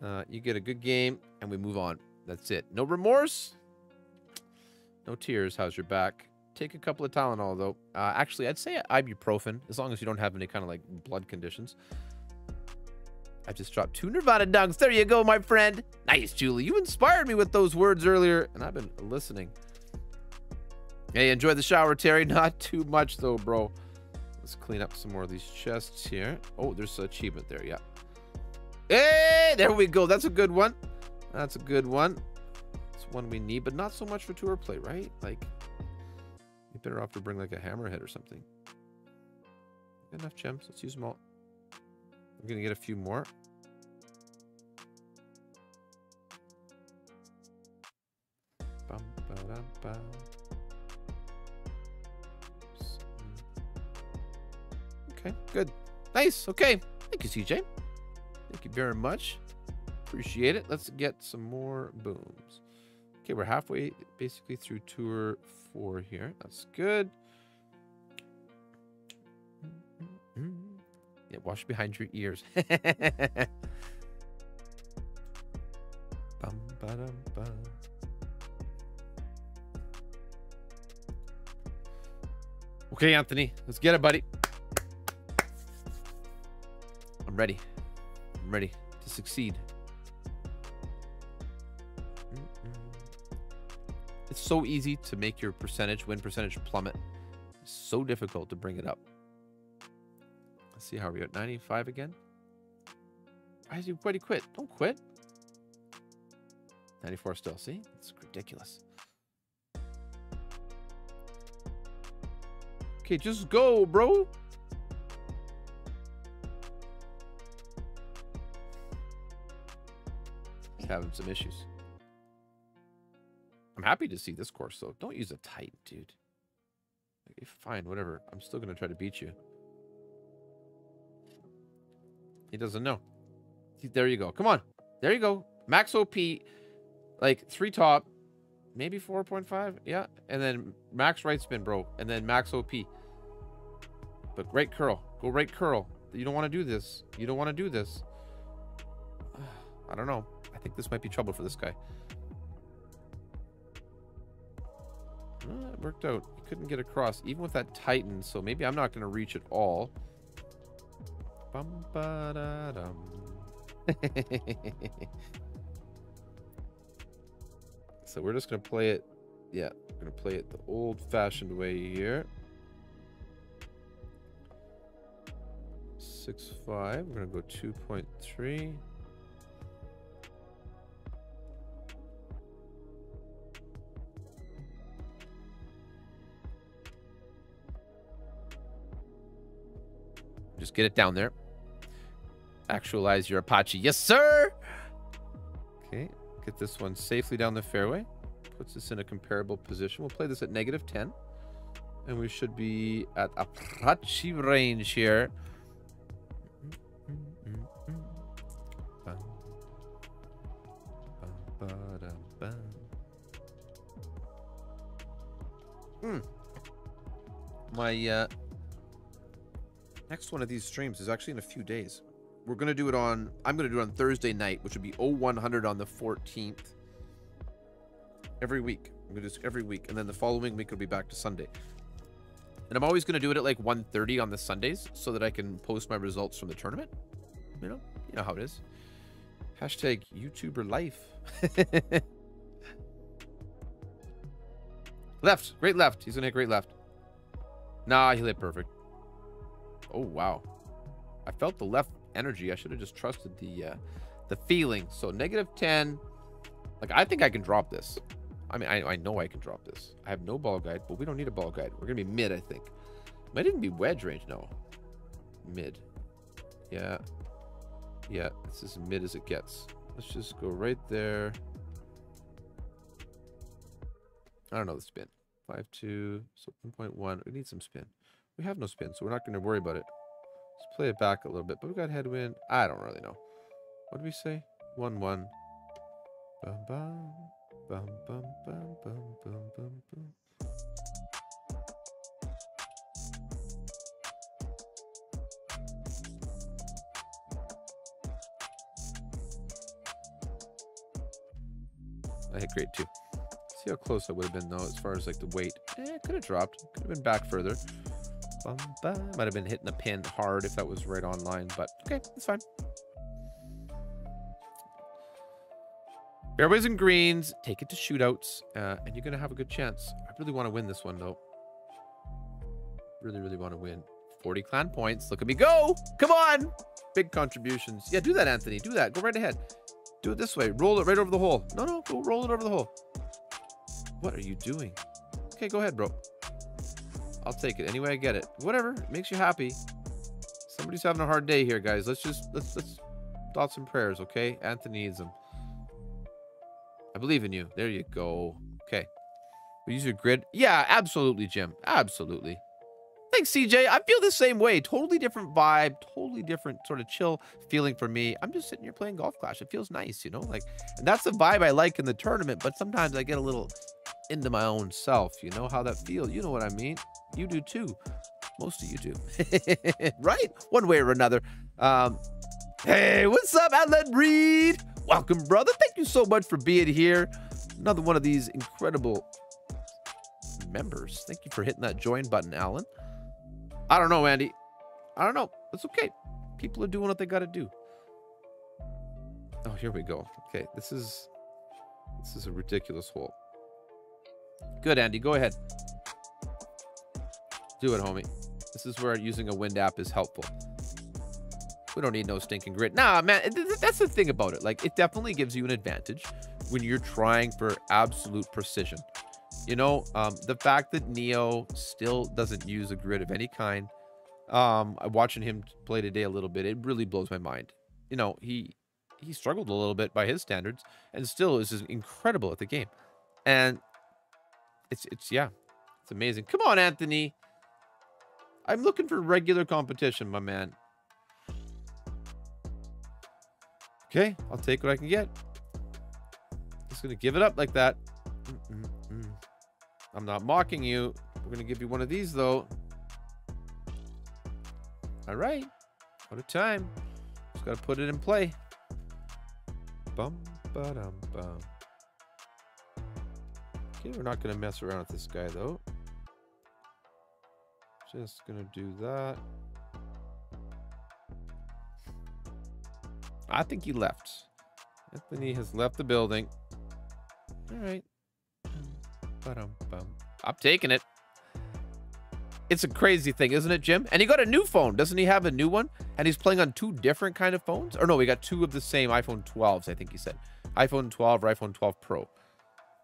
Uh, you get a good game, and we move on. That's it. No remorse. No tears. How's your back? Take a couple of Tylenol, though. Uh, actually, I'd say ibuprofen, as long as you don't have any kind of, like, blood conditions. I just dropped two Nirvana dunks. There you go, my friend. Nice, Julie. You inspired me with those words earlier, and I've been listening. Hey, enjoy the shower, Terry. Not too much, though, bro. Let's clean up some more of these chests here. Oh, there's an achievement there, yeah. Hey, there we go. That's a good one. That's a good one. One we need, but not so much for tour play, right? Like, you're better off to bring like a hammerhead or something. Enough gems, let's use them all. I'm gonna get a few more. Bum, ba, da, ba. Okay, good, nice. Okay, thank you, C J. Thank you very much. Appreciate it. Let's get some more booms. Okay, we're halfway basically through tour four here. That's good. it. Wash behind your ears. Bum, ba-dum, ba. Okay, Anthony, let's get it, buddy. I'm ready. I'm ready to succeed. It's so easy to make your percentage, win percentage plummet. It's so difficult to bring it up. Let's see, how are we at ninety-five again? Why did everybody quit? Don't quit. ninety-four still, see? It's ridiculous. Okay, just go, bro. He's having some issues. I'm happy to see this course, though. Don't use a tight, dude. Okay, fine, whatever. I'm still going to try to beat you. He doesn't know. There you go. Come on. There you go. Max O P, like, three top, maybe four point five. Yeah. And then max right spin, bro. And then max O P. But right curl. Go right curl. You don't want to do this. You don't want to do this. I don't know. I think this might be trouble for this guy. Well, it worked out. He couldn't get across, even with that Titan. So maybe I'm not going to reach at all. Bum, ba, da, dum. So we're just going to play it. Yeah, we're going to play it the old-fashioned way here. six five. We're going to go two point three. Just get it down there. Actualize your Apache. Yes, sir. Okay, get this one safely down the fairway. Puts this in a comparable position. We'll play this at negative ten. And we should be at Apache range here. Mm. My uh next one of these streams is actually in a few days. We're going to do it on, I'm going to do it on Thursday night, which would be oh one hundred on the fourteenth. Every week. I'm going to do this every week. And then the following week, it'll be back to Sunday. And I'm always going to do it at like one thirty on the Sundays so that I can post my results from the tournament. You know, you know how it is. Hashtag YouTuber life. Left. Great left. He's going to hit great left. Nah, he'll hit perfect. Oh, wow. I felt the left energy. I should have just trusted the uh, the feeling. So, negative ten. Like, I think I can drop this. I mean, I, I know I can drop this. I have no ball guide, but we don't need a ball guide. We're going to be mid, I think. Might even be wedge range. No. Mid. Yeah. Yeah. It's as mid as it gets. Let's just go right there. I don't know the spin. five two. So, one point one. We need some spin. We have no spin, so we're not going to worry about it. Let's play it back a little bit, but we got headwind. I don't really know. What did we say? one one. Bum, bum, bum, bum, bum, bum, bum, bum. I hit great too. See how close I would have been though, as far as like the weight. Eh, could have dropped. Could have been back further. Might have been hitting the pin hard if that was right online, but okay, it's fine. Fairways and greens, take it to shootouts, uh, and you're going to have a good chance. I really want to win this one, though. Really, really want to win. forty clan points. Look at me go. Come on. Big contributions. Yeah, do that, Anthony. Do that. Go right ahead. Do it this way. Roll it right over the hole. No, no, go roll it over the hole. What are you doing? Okay, go ahead, bro. I'll take it anyway. I get it. Whatever, it makes you happy. Somebody's having a hard day here, guys. Let's just let's let's thoughts and prayers, okay? Anthony needs them. I believe in you. There you go. Okay. We use your grid. Yeah, absolutely, Jim. Absolutely. Thanks, C J. I feel the same way. Totally different vibe. Totally different sort of chill feeling for me. I'm just sitting here playing Golf Clash. It feels nice, you know. Like, and that's the vibe I like in the tournament. But sometimes I get a little into my own self. You know how that feels. You know what I mean. You do too. Most of you do. Right? One way or another. Um, hey, what's up, Outlet Reed? Welcome, brother. Thank you so much for being here. Another one of these incredible members. Thank you for hitting that join button, Alan. I don't know, Andy. I don't know. It's okay. People are doing what they got to do. Oh, here we go. Okay, this is this is a ridiculous hole. Good, Andy. Go ahead. Do it, homie. This is where using a wind app is helpful. We don't need no stinking grit. Nah, man, that's the thing about it. Like, it definitely gives you an advantage when you're trying for absolute precision. You know, um, the fact that Neo still doesn't use a grid of any kind. Um, I'm watching him play today a little bit. It really blows my mind. You know, he he struggled a little bit by his standards and still is incredible at the game. And it's, it's yeah, it's amazing. Come on, Anthony. I'm looking for regular competition, my man. Okay, I'll take what I can get. Just gonna give it up like that. Mm-mm-mm. I'm not mocking you. We're gonna give you one of these though. All right, out of time. Just gotta put it in play. Bum ba dum bum. Okay, we're not gonna mess around with this guy though. Just gonna do that. I think he left. Anthony has left the building. All right. Ba-dum-bum. I'm taking it. It's a crazy thing, isn't it, Jim? And he got a new phone. Doesn't he have a new one? And he's playing on two different kind of phones? Or no, we got two of the same iPhone twelves, I think he said. iPhone twelve or iPhone twelve Pro.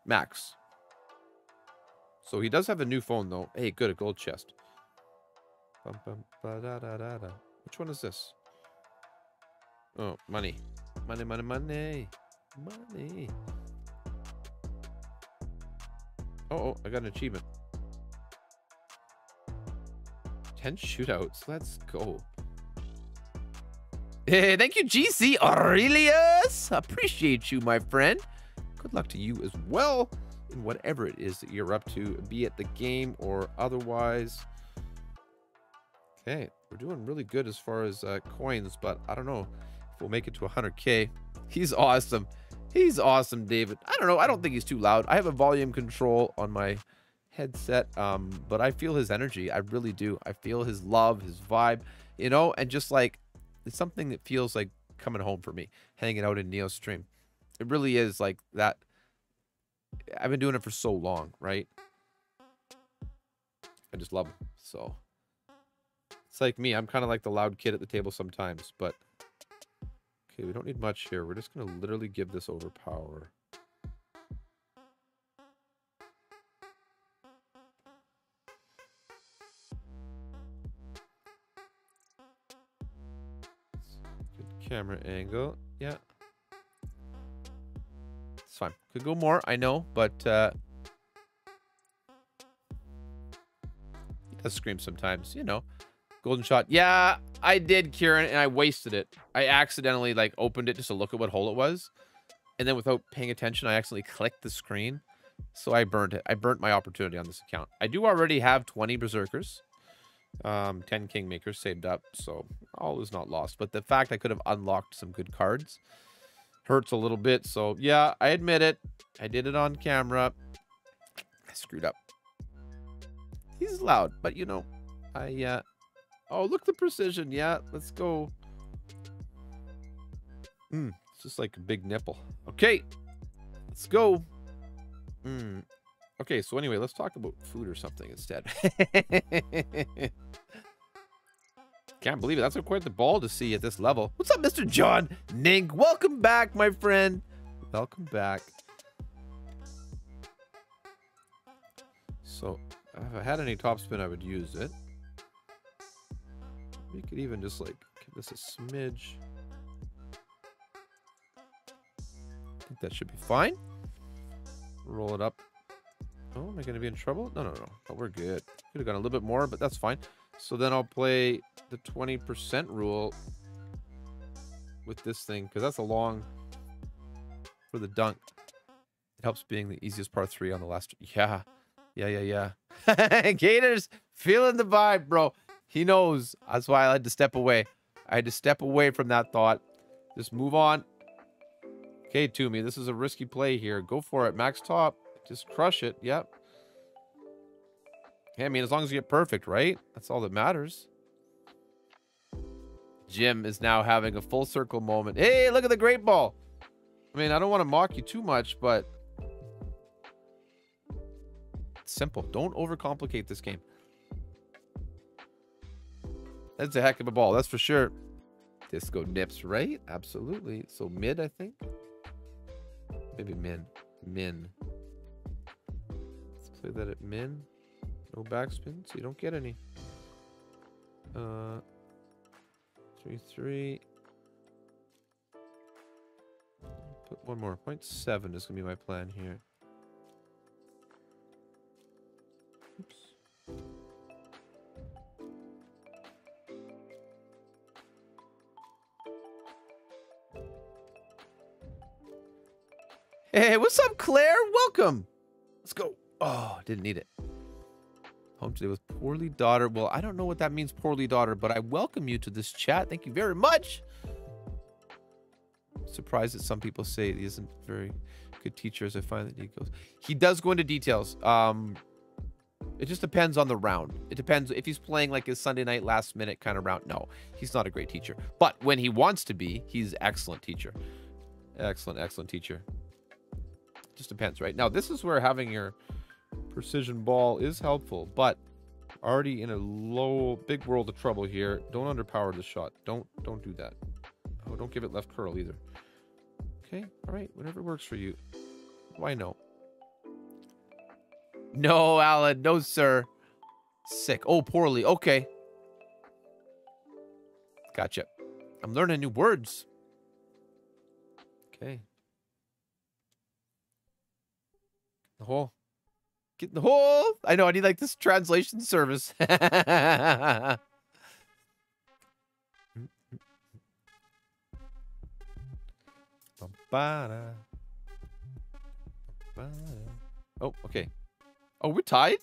Max. So he does have a new phone, though. Hey, good, a gold chest. Bum-bum-ba-da-da-da-da. Which one is this? Oh, money. Money, money, money. Money. Oh, oh, I got an achievement. ten shootouts. Let's go. Hey, thank you, G C Aurelius. Appreciate you, my friend. Good luck to you as well in whatever it is that you're up to, be it the game or otherwise. Okay, we're doing really good as far as uh, coins, but I don't know. We'll make it to one hundred K. He's awesome. He's awesome, David. I don't know. I don't think he's too loud. I have a volume control on my headset, um, but I feel his energy. I really do. I feel his love, his vibe, you know, and just like it's something that feels like coming home for me, hanging out in Neo's stream. It really is like that. I've been doing it for so long, right? I just love him. So it's like me. I'm kind of like the loud kid at the table sometimes, but... Okay, we don't need much here. We're just going to literally give this overpower. Good camera angle. Yeah. It's fine. Could go more, I know, but uh, he does scream sometimes, you know. Golden shot. Yeah, I did, Kieran, and I wasted it. I accidentally like opened it just to look at what hole it was. And then without paying attention, I accidentally clicked the screen. So I burnt it. I burnt my opportunity on this account. I do already have twenty Berserkers. Um, ten Kingmakers saved up. So all is not lost. But the fact I could have unlocked some good cards hurts a little bit. So yeah, I admit it. I did it on camera. I screwed up. He's loud, but you know, I... Uh, oh, look at the precision. Yeah, let's go. Mm, it's just like a big nipple. Okay, let's go. Mm. Okay, so anyway, let's talk about food or something instead. Can't believe it. That's quite the ball to see at this level. What's up, Mister John Nink? Welcome back, my friend. Welcome back. So, if I had any topspin, I would use it. You could even just like give this a smidge. I think that should be fine. Roll it up. Oh, am I going to be in trouble? No, no, no. Oh, we're good. Could have gone a little bit more, but that's fine. So then I'll play the twenty percent rule with this thing because that's a long for the dunk. It helps being the easiest par three on the last. Yeah. Yeah, yeah, yeah. Gators, feeling the vibe, bro. He knows. That's why I had to step away. I had to step away from that thought. Just move on. Okay, Toomey, this is a risky play here. Go for it. Max top. Just crush it. Yep. Yeah, I mean, as long as you get perfect, right? That's all that matters. Jim is now having a full circle moment. Hey, look at the great ball. I mean, I don't want to mock you too much, but it's simple. Don't overcomplicate this game. That's a heck of a ball. That's for sure. Disco nips, right? Absolutely. So mid, I think. Maybe min. Min. Let's play that at min. No backspin, so you don't get any. Uh, three, three. Put one more. point seven is gonna be my plan here. Oops. Hey, what's up, Claire? Welcome. Let's go. Oh, didn't need it. Home today with poorly daughter. Well, I don't know what that means, poorly daughter, but I welcome you to this chat. Thank you very much. I'm surprised that some people say he isn't a very good teacher, as I find that he goes. He does go into details. Um, it just depends on the round. It depends if he's playing like his Sunday night last minute kind of round. No, he's not a great teacher. But when he wants to be, he's an excellent teacher. Excellent, excellent teacher. Just depends, right? Now, this is where having your precision ball is helpful, but already in a low big world of trouble here. Don't underpower the shot. Don't don't do that. Oh, don't give it left curl either. Okay, all right, whatever works for you. Why? No, no, Alan, no sir. Sick. Oh, poorly. Okay, gotcha. I'm learning new words. Okay, the hole. Get in the hole. I know, I need like this translation service. Oh, okay. Oh, we're tied?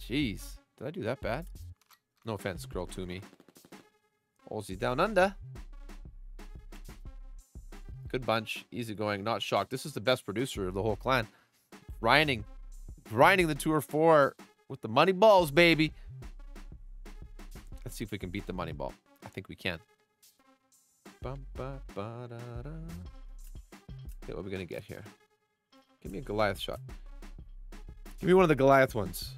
Jeez. Did I do that bad? No offense, girl, to me. Aussie down under. Good bunch. Easy going. Not shocked. This is the best producer of the whole clan. Grinding. Grinding the two or four with the money balls, baby. Let's see if we can beat the money ball. I think we can. Bum, ba, ba, da, da. Okay, what are we gonna get here? Give me a Goliath shot. Give me one of the Goliath ones.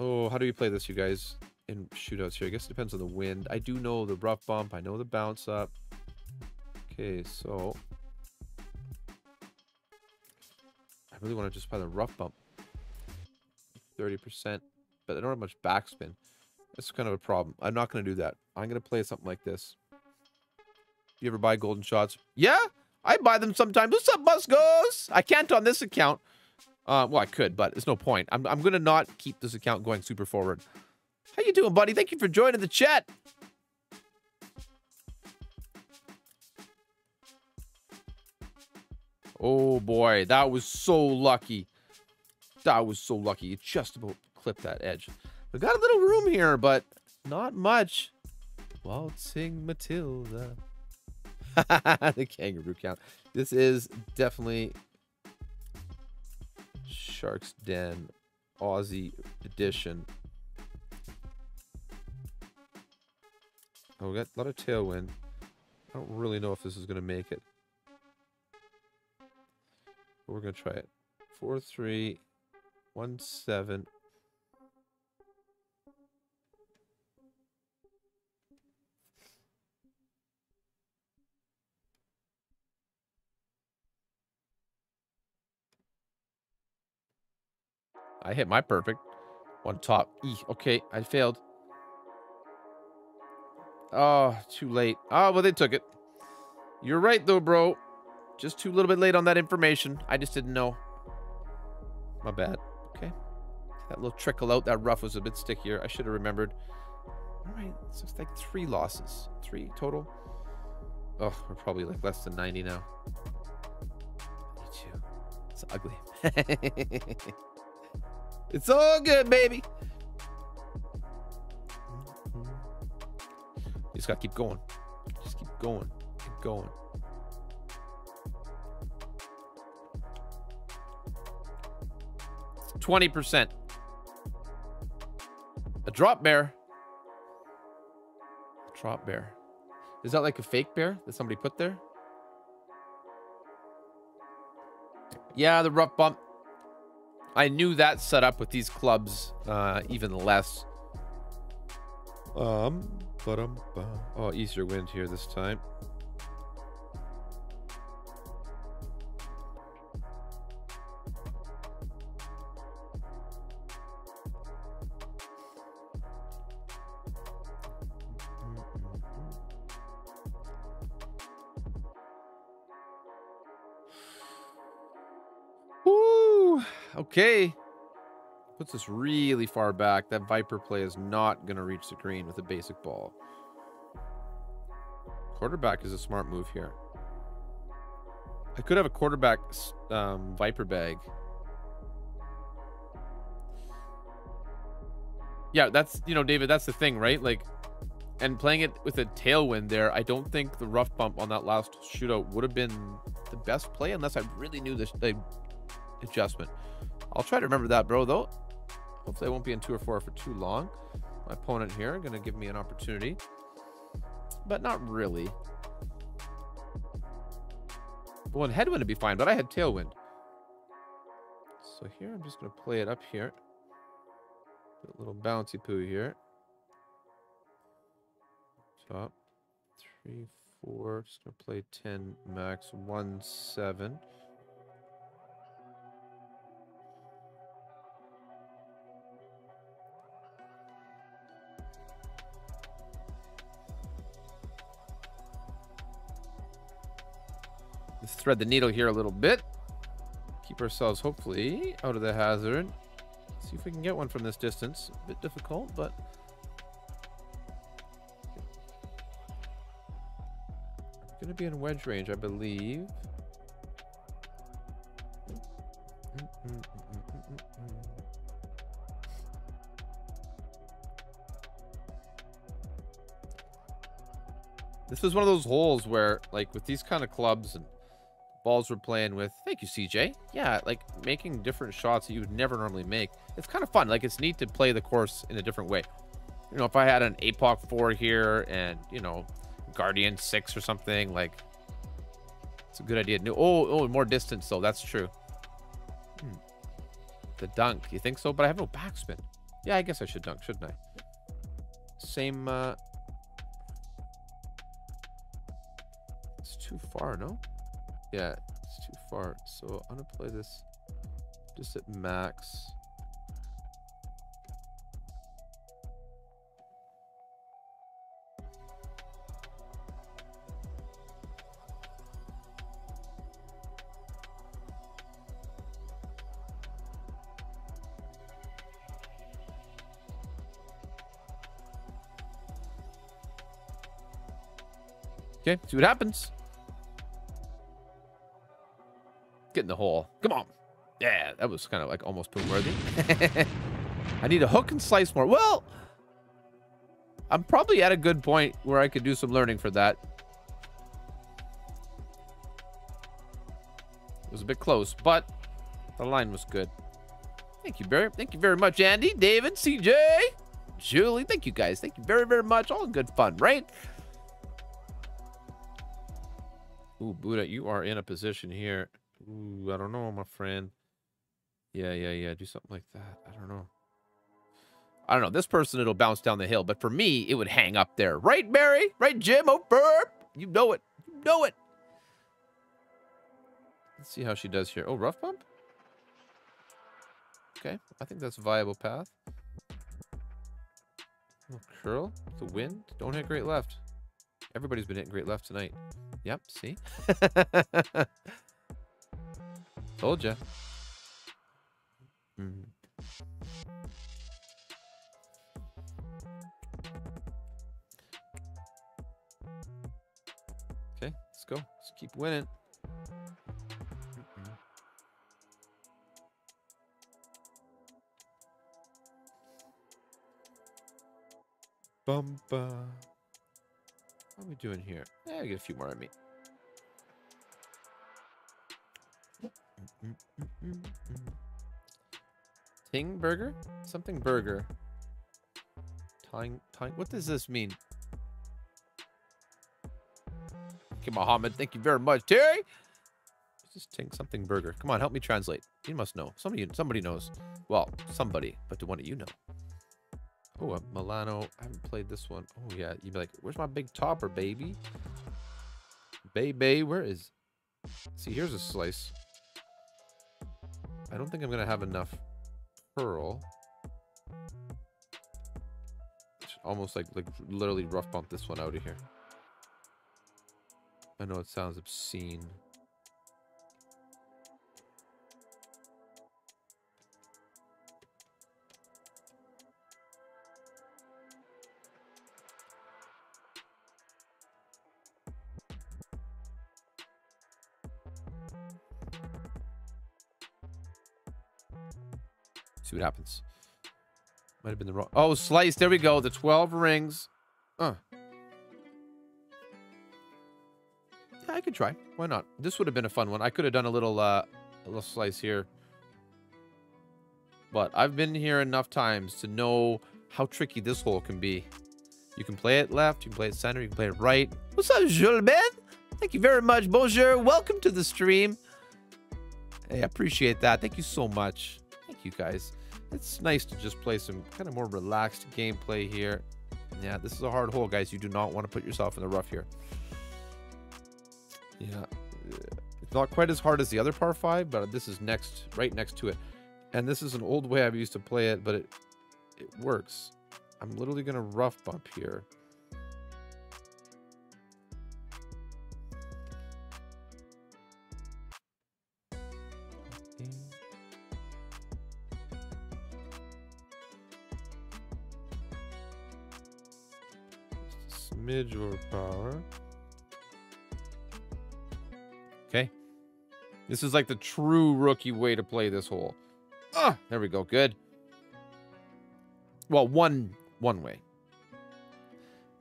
Oh, how do we play this, you guys, in shootouts here? I guess it depends on the wind. I do know the rough bump. I know the bounce up. Okay, so I really want to just buy the rough bump. thirty percent. But I don't have much backspin. That's kind of a problem. I'm not going to do that. I'm going to play something like this. You ever buy golden shots? Yeah, I buy them sometimes. What's up, Muskos? I can't on this account. Uh, well, I could, but it's no point. I'm, I'm going to not keep this account going super forward. How you doing, buddy? Thank you for joining the chat. Oh boy, that was so lucky. That was so lucky. It just about clipped that edge. We got a little room here, but not much. Waltzing Matilda. The kangaroo count. This is definitely Shark's Den Aussie edition. Oh, we got a lot of tailwind. I don't really know if this is going to make it. We're gonna try it. Four, three, one, seven. I hit my perfect. One top. E. Okay, I failed. Oh, too late. Oh, well, they took it. You're right though, bro. Just too little bit late on that information. I just didn't know. My bad. Okay. That little trickle out, that rough was a bit stickier. I should have remembered. All right. This looks like three losses. Three total. Oh, we're probably like less than ninety now. ninety-two. It's ugly. It's all good, baby. You just got to keep going. Just keep going. Keep going. twenty percent. A drop bear. A drop bear. Is that like a fake bear that somebody put there? Yeah, the rough bump. I knew that set up with these clubs uh, even less. Um, but um, oh, easier wind here this time. Okay, puts this really far back. That Viper play is not going to reach the green with a basic ball. Quarterback is a smart move here. I could have a quarterback um, Viper bag. Yeah, that's, you know, David, that's the thing, right? Like, and playing it with a tailwind there, I don't think the rough bump on that last shootout would have been the best play unless I really knew this the adjustment. I'll try to remember that, bro, though. Hopefully I won't be in two or four for too long. My opponent here going to give me an opportunity, but not really. Well, in headwind would be fine, but I had tailwind. So here I'm just going to play it up here. Put a little bouncy poo here. Top. Three, four. Just going to play ten max. One, seven. Let's thread the needle here a little bit. Keep ourselves, hopefully, out of the hazard. Let's see if we can get one from this distance. A bit difficult, but... we're going to be in wedge range, I believe. This was one of those holes where, like, with these kind of clubs and balls we're playing with, thank you, C J. Yeah, like making different shots that you would never normally make. It's kind of fun. Like, it's neat to play the course in a different way. You know, if I had an A P O C four here and, you know, Guardian six or something, like, it's a good idea. New, oh, oh, more distance though. That's true. Hmm. The dunk. You think so? But I have no backspin. Yeah, I guess I should dunk, shouldn't I? Same. Uh... It's too far, no? Yeah, it's too far. So I'm gonna play this just at max. Okay, see what happens. Get in the hole. Come on. Yeah, that was kind of like almost poo worthy. I need a hook and slice more. Well, I'm probably at a good point where I could do some learning for that. It was a bit close, but the line was good. Thank you, Barry. Thank you very much, Andy, David, C J, Julie. Thank you, guys. Thank you very, very much. All in good fun, right? Ooh, Buddha, you are in a position here. Ooh, I don't know, my friend. Yeah, yeah, yeah. Do something like that. I don't know. I don't know. This person, it'll bounce down the hill. But for me, it would hang up there. Right, Barry? Right, Jim? Oh, burp. You know it. You know it. Let's see how she does here. Oh, rough bump? Okay. I think that's a viable path. Little curl. The wind. Don't hit great left. Everybody's been hitting great left tonight. Yep, see? Told ya. Mm. Okay, let's go. Let's keep winning. Mm-mm. Bumba. What are we doing here? Yeah, I get a few more at me. Ting burger? Something burger. Tying, tying. What does this mean? Okay, Mohammed, thank you very much. Terry! Just Ting something burger. Come on, help me translate. You must know. Somebody somebody knows. Well, somebody, but the one that you know. Oh, Milano. I haven't played this one. Oh, yeah. You'd be like, where's my big topper, baby? Baby, where is... See, here's a slice. I don't think I'm going to have enough pearl. Almost like, like literally rough bump this one out of here. I know it sounds obscene. What happens? Might have been the wrong. Oh, slice. There we go. The twelve rings. Uh. Yeah, I could try. Why not? This would have been a fun one. I could have done a little, uh, a little slice here. But I've been here enough times to know how tricky this hole can be. You can play it left. You can play it center. You can play it right. What's up, Julie? Thank you very much. Bonjour. Welcome to the stream. Hey, I appreciate that. Thank you so much. Thank you, guys. It's nice to just play some kind of more relaxed gameplay here. Yeah, this is a hard hole, guys. You do not want to put yourself in the rough here. Yeah. It's not quite as hard as the other par five, but this is next, right next to it. And this is an old way I've used to play it, but it, it works. I'm literally going to rough bump here. Midge or power. Okay. This is like the true rookie way to play this hole. Ah, there we go. Good. Well, one one way.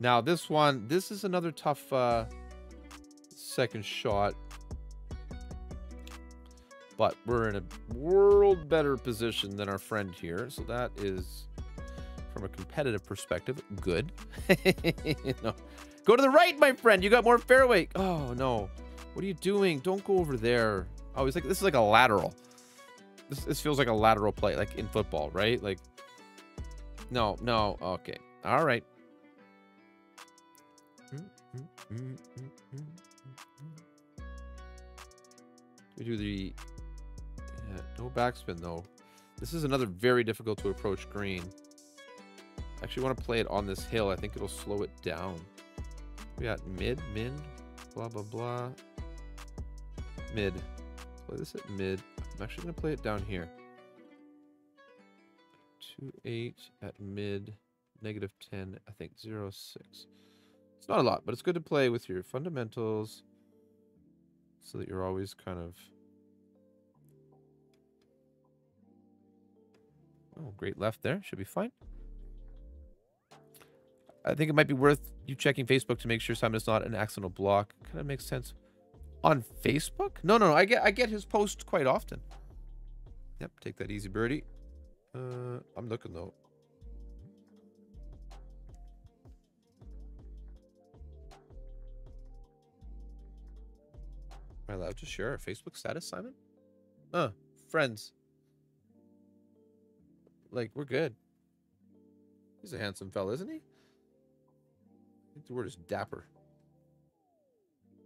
Now this one, this is another tough uh, second shot. But we're in a world better position than our friend here, so that is. From a competitive perspective, good. No. Go to the right, my friend. You got more fairway. Oh, no. What are you doing? Don't go over there. Oh, he's like, this is like a lateral. This, this feels like a lateral play, like in football, right? Like, no, no. Okay. All right. We do the... Yeah, no backspin, though. This is another very difficult to approach green. Actually want to play it on this hill. I think it'll slow it down. We got mid, min, blah, blah, blah. Mid. Play this at mid. I'm actually going to play it down here. two eight at mid, negative ten, I think zero six. It's not a lot, but it's good to play with your fundamentals so that you're always kind of... Oh, great left there. Should be fine. I think it might be worth you checking Facebook to make sure Simon is not an accidental block. Kind of makes sense. On Facebook? No, no, no. I get I get his posts quite often. Yep, take that easy birdie. Uh, I'm looking, though. Am I allowed to share our Facebook status, Simon? Uh, friends. Like, we're good. He's a handsome fella, isn't he? I think the word is dapper.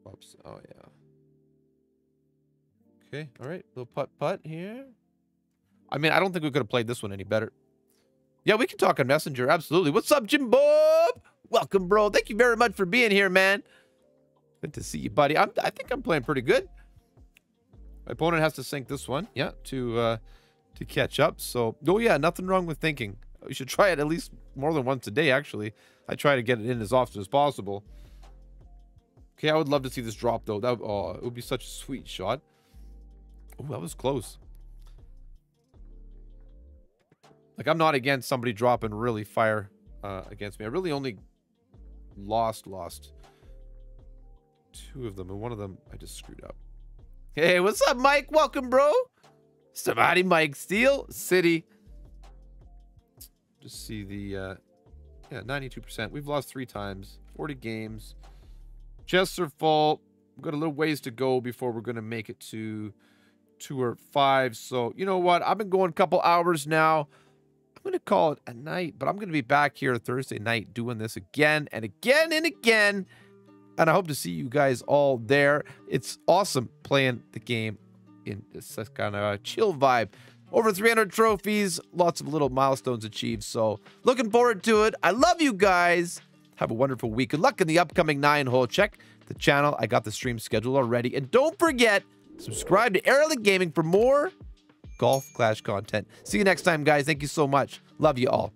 Oops. Oh, yeah. Okay. All right. Little putt-putt here. I mean, I don't think we could have played this one any better. Yeah, we can talk on Messenger. Absolutely. What's up, Jim Bob? Welcome, bro. Thank you very much for being here, man. Good to see you, buddy. I'm, I think I'm playing pretty good. My opponent has to sink this one. Yeah, to, uh, to catch up. So, oh, yeah, nothing wrong with thinking. You should try it at least more than once a day, actually. I try to get it in as often as possible. Okay, I would love to see this drop, though. That oh, it would be such a sweet shot. Oh, that was close. Like, I'm not against somebody dropping really fire uh, against me. I really only lost, lost two of them, and one of them I just screwed up. Hey, what's up, Mike? Welcome, bro. Somebody, Mike Steele City. Just see the uh, yeah, ninety-two percent. We've lost three times, forty games. Jester fault. We've got a little ways to go before we're gonna make it to two or five. So you know what? I've been going a couple hours now. I'm gonna call it a night, but I'm gonna be back here Thursday night doing this again and again and again. And I hope to see you guys all there. It's awesome playing the game in this kind of a chill vibe. Over three hundred trophies, lots of little milestones achieved. So looking forward to it. I love you guys. Have a wonderful week. Good luck in the upcoming nine hole. Check the channel. I got the stream schedule already. And don't forget, subscribe to Erelic Gaming for more Golf Clash content. See you next time, guys. Thank you so much. Love you all.